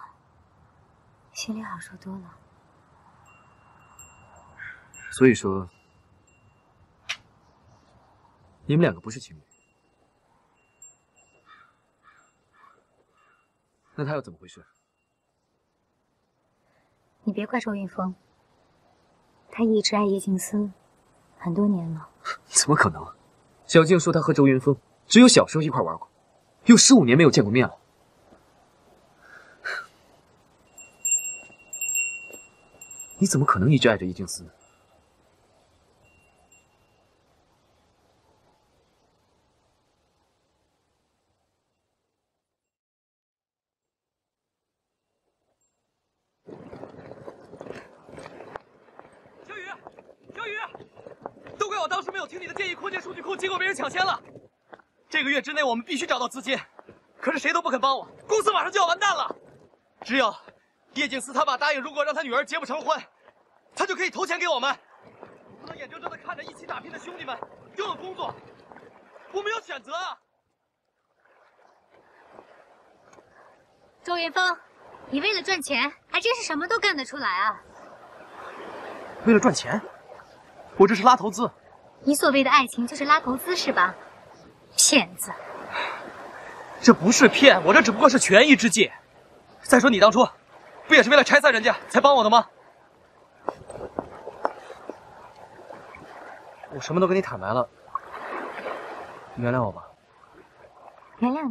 心里好受多了。所以说，你们两个不是情侣，那他又怎么回事？你别怪周云峰，他一直爱叶静思，很多年了。怎么可能？小静说她和周云峰只有小时候一块玩过，有15年没有见过面了。 你怎么可能一直爱着叶静思呢？小雨，小雨，都怪我当时没有听你的建议扩建数据库，结果被人抢先了。这个月之内我们必须找到资金，可是谁都不肯帮我，公司马上就要完蛋了。只有。 叶静思他爸答应，如果让他女儿结不成婚，他就可以投钱给我们。我不能眼睁睁的看着一起打拼的兄弟们丢了工作，我没有选择啊！周云峰，你为了赚钱，还真是什么都干得出来啊！为了赚钱，我这是拉投资。你所谓的爱情就是拉投资是吧？骗子！这不是骗，我这只不过是权宜之计。再说你当初。 不也是为了拆散人家才帮我的吗？我什么都跟你坦白了，你原谅我吧。原谅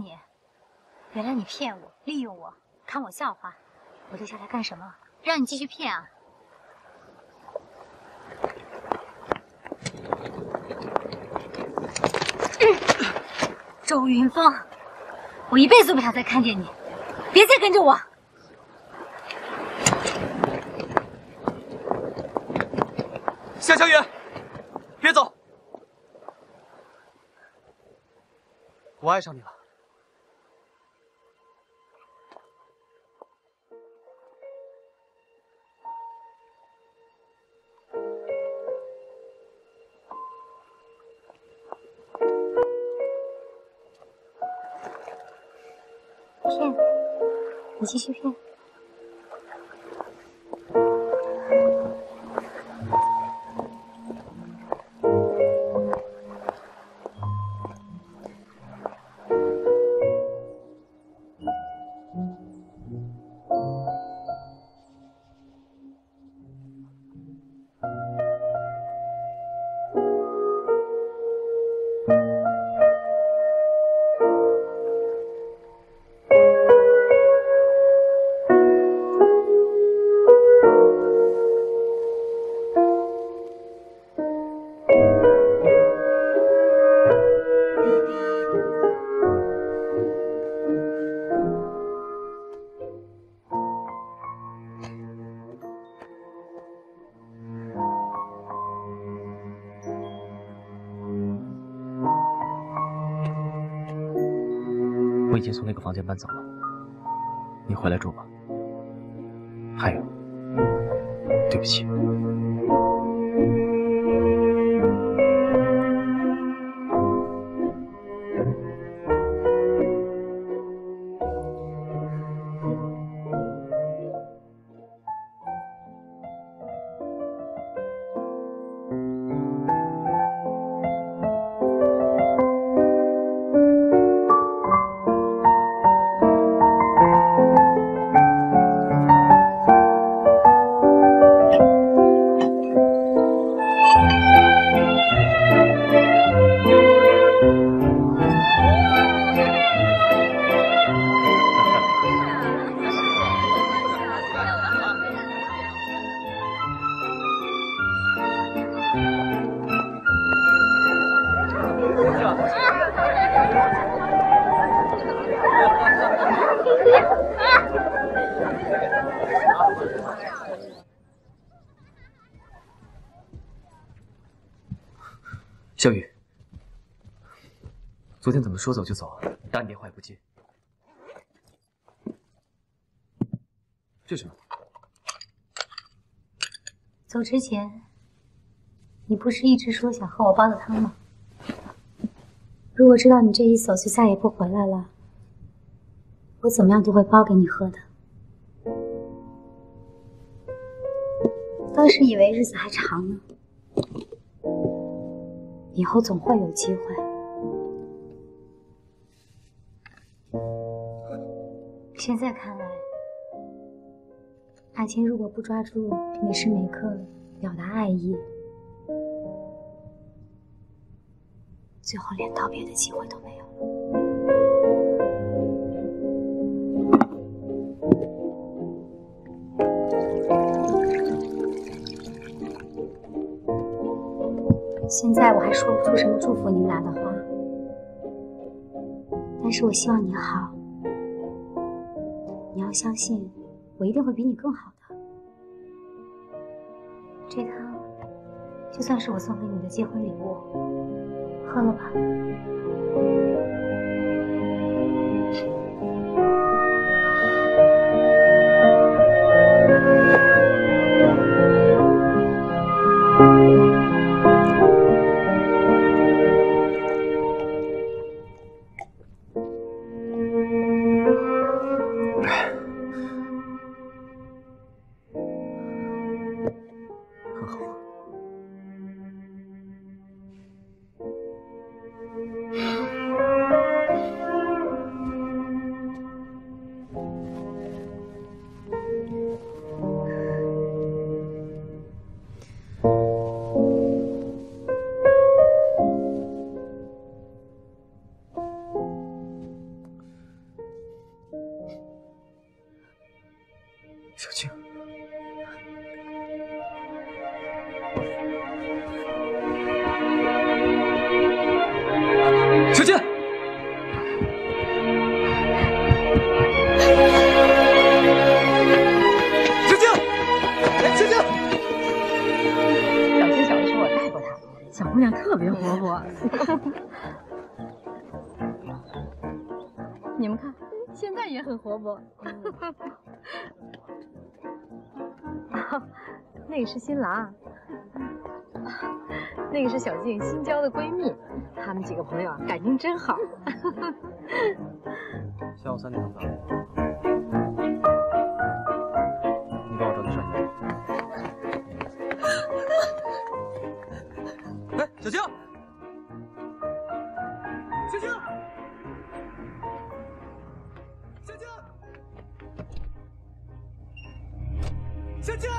你骗我、利用我、看我笑话，我留下来干什么？让你继续骗啊！周云峰，我一辈子都不想再看见你，别再跟着我。 夏小雨，别走！我爱上你了。骗，你继续骗。 我已经从那个房间搬走了，你回来住吧。还有，对不起。 小雨，昨天怎么说走就走啊？打你电话也不接，这是什么？走之前，你不是一直说想喝我煲的汤吗？如果知道你这一走就再也不回来了，我怎么样都会煲给你喝的。当时以为日子还长呢。 以后总会有机会。现在看来，爱情如果不抓住每时每刻表达爱意，最后连道别的机会都没有了。现在。 说不出什么祝福你们俩的话，但是我希望你好。你要相信，我一定会比你更好的。这汤就算是我送给你的结婚礼物，喝了吧。别活泼。你们看，现在也很活泼。那个是新郎，那个是小静新交的闺蜜，他们几个朋友啊，感情真好。下午3点到。你帮我找点事儿。哎，小静，小静，小静，小静。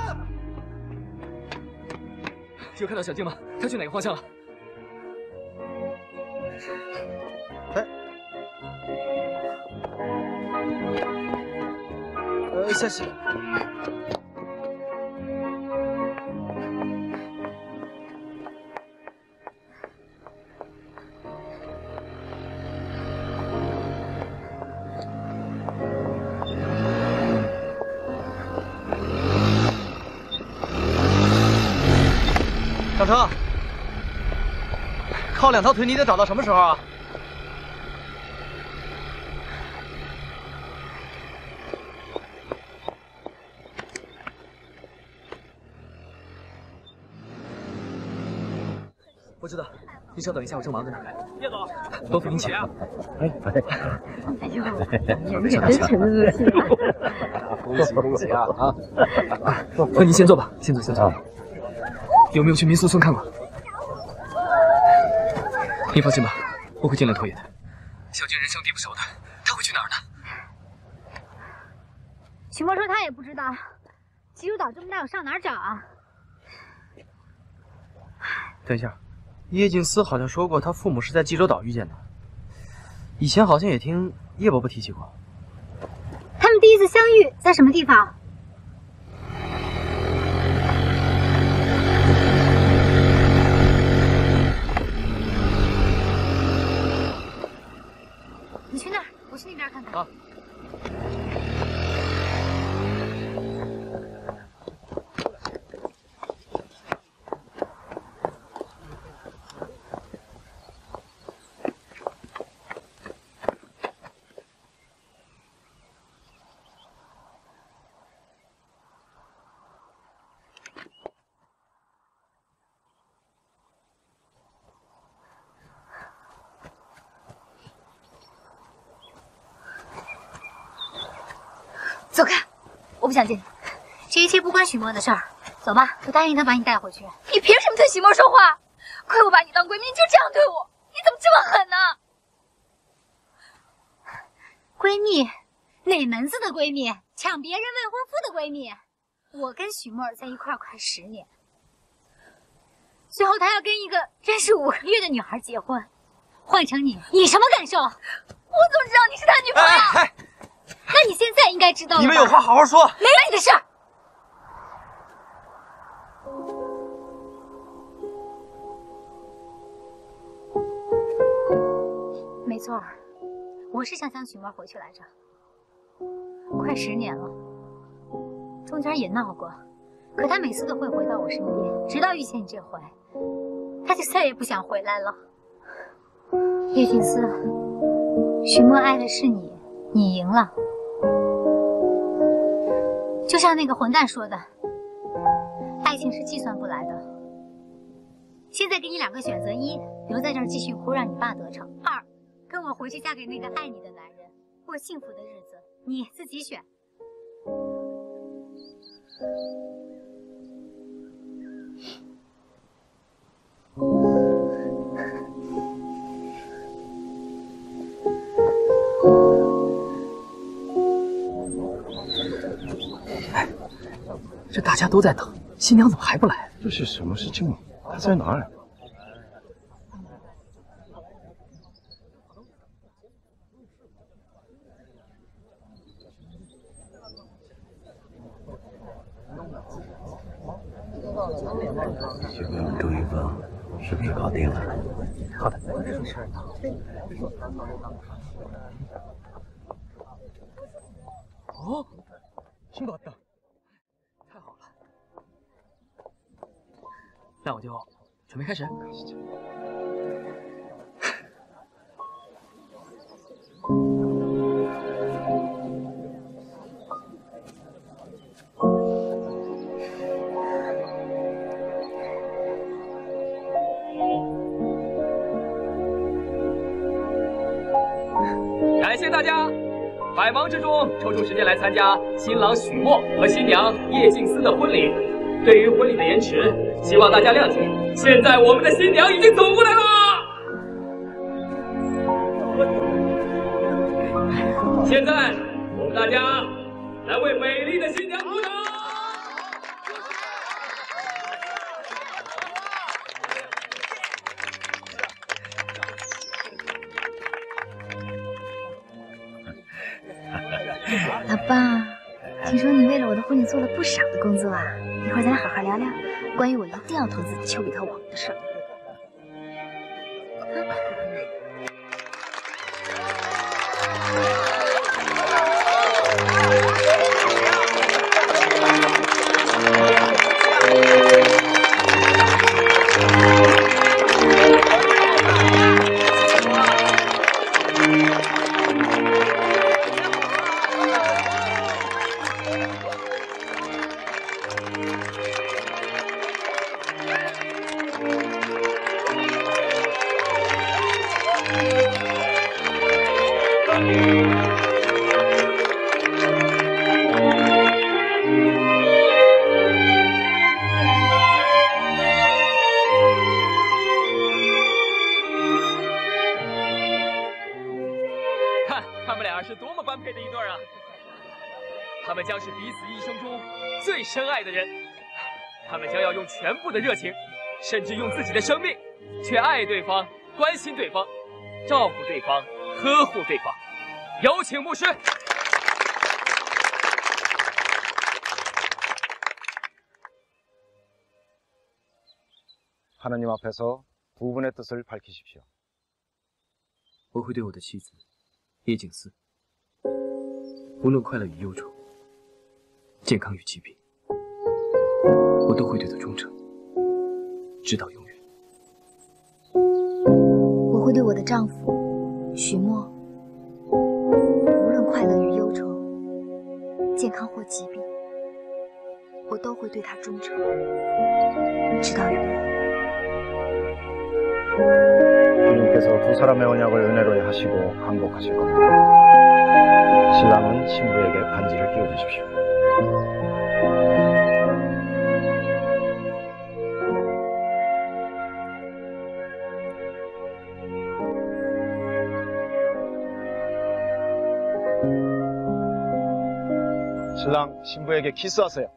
有看到小静吗？她去哪个方向了？哎，夏曦，小程，靠两条腿你得找到什么时候啊？我知道，你稍等一下，我正忙着呢。叶总，都扶您起啊！哎呦，你这真沉得住气！恭喜恭喜啊！啊，那您先坐吧，先坐先坐。 有没有去民俗村看过？你放心吧，我会尽量拖延的。小静人生地不熟的，她会去哪儿呢？熊猫说她也不知道。济州岛这么大，我上哪儿找啊？等一下，叶静思好像说过，她父母是在济州岛遇见的。以前好像也听叶伯伯提起过。他们第一次相遇在什么地方？ 走开！我不想见你，这一切不关许墨的事儿。走吧，我答应他把你带回去。你凭什么对许墨说话？亏我把你当闺蜜，你就这样对我，你怎么这么狠呢？闺蜜，哪门子的闺蜜？抢别人未婚夫的闺蜜？我跟许墨在一块儿快10年，最后他要跟一个认识5个月的女孩结婚，换成你，你什么感受？我怎么知道你是他女朋友？哎哎 那你现在应该知道了。你们有话好好说，没你的事儿。没错，我是想许墨回去来着，快10年了，中间也闹过，可他每次都会回到我身边，直到遇见你这回，他就再也不想回来了。叶静思，许墨爱的是你，你赢了。 就像那个混蛋说的，爱情是计算不来的。现在给你2个选择：1，留在这儿继续哭，让你爸得逞；2，跟我回去嫁给那个爱你的男人，过幸福的日子。你自己选。哎，这大家都在等，新娘怎么还不来？这是什么事情？她在哪儿？许梦周玉芳是不是搞定了？好的。哦。 太好了，那我就准准备开始。感谢大家百忙之中抽出时间来参加新郎许墨和新娘叶静思的婚礼。对于婚礼的延迟，希望大家谅解。 现在我们的新娘已经走过来了。现在我们大家来为美丽的新娘鼓掌。老爸，听说你为了我的婚礼做了不少的工作啊，一会儿咱好好聊聊。 关于我一定要投资丘比特网的事儿，看他们俩是多么般配的一对啊！他们将是彼此一生中最深爱的人，他们将要用全部的热情，甚至用自己的生命，去爱对方、关心对方、照顾对方、呵护对方。有请牧师。 하나님 앞에서 두 분의 뜻을 밝히십시오. 我会对我的妻子叶静思无论快乐与忧愁、健康与疾病，我都会对她忠诚，直到永远。 주님께서 두 사람의 언약을 은혜로 하시고 항복하실 겁니다. 신랑은 신부에게 반지를 끼워주십시오. 신랑, 신부에게 키스하세요.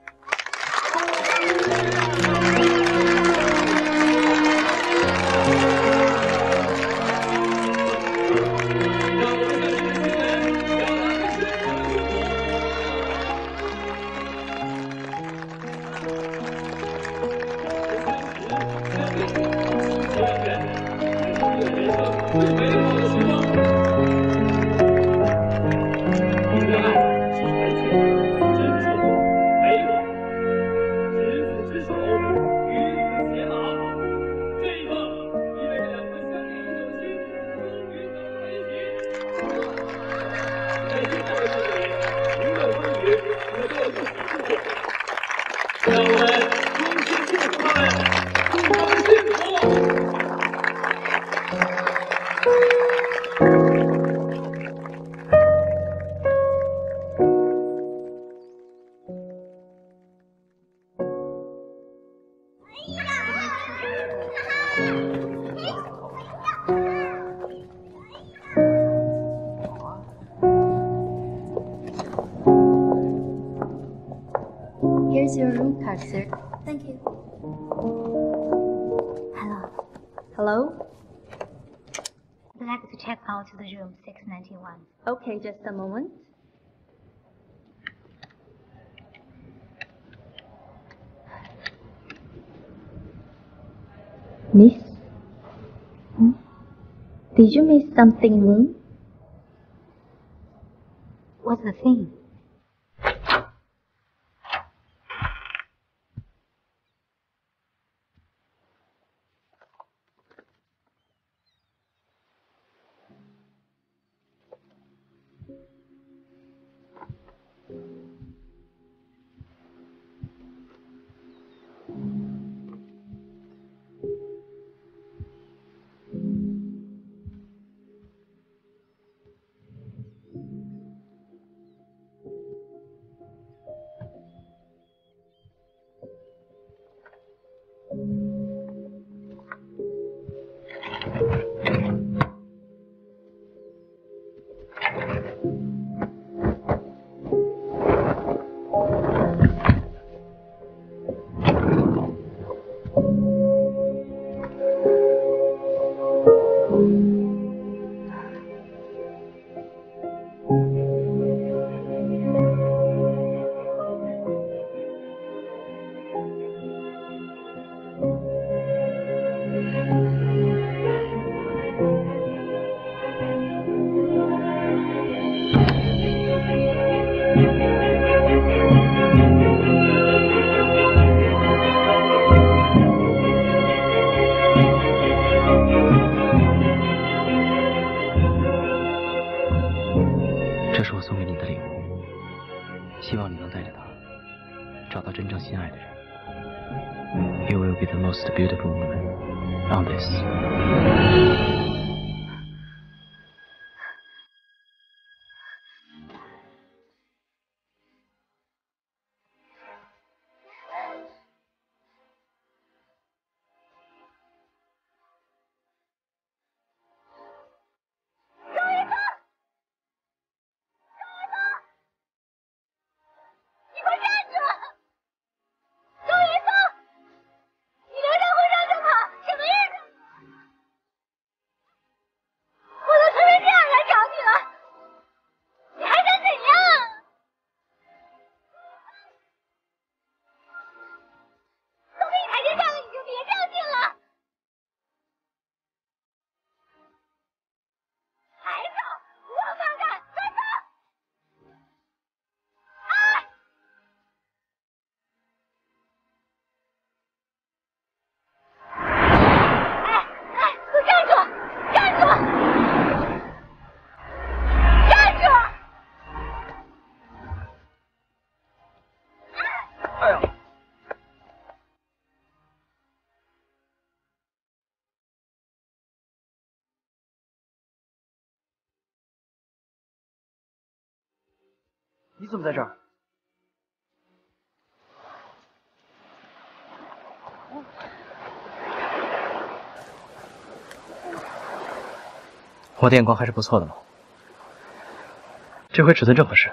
Here's your room card, sir. Thank you. Hello. Hello? I'd like to check out to the room 691. Okay, just a moment. Miss? Hmm? Did you miss something in the room? What's the thing? 希望你能带着她找到真正心爱的人。You will be the most beautiful woman on this. 你怎么在这儿？我的眼光还是不错的嘛，这回尺寸正合适。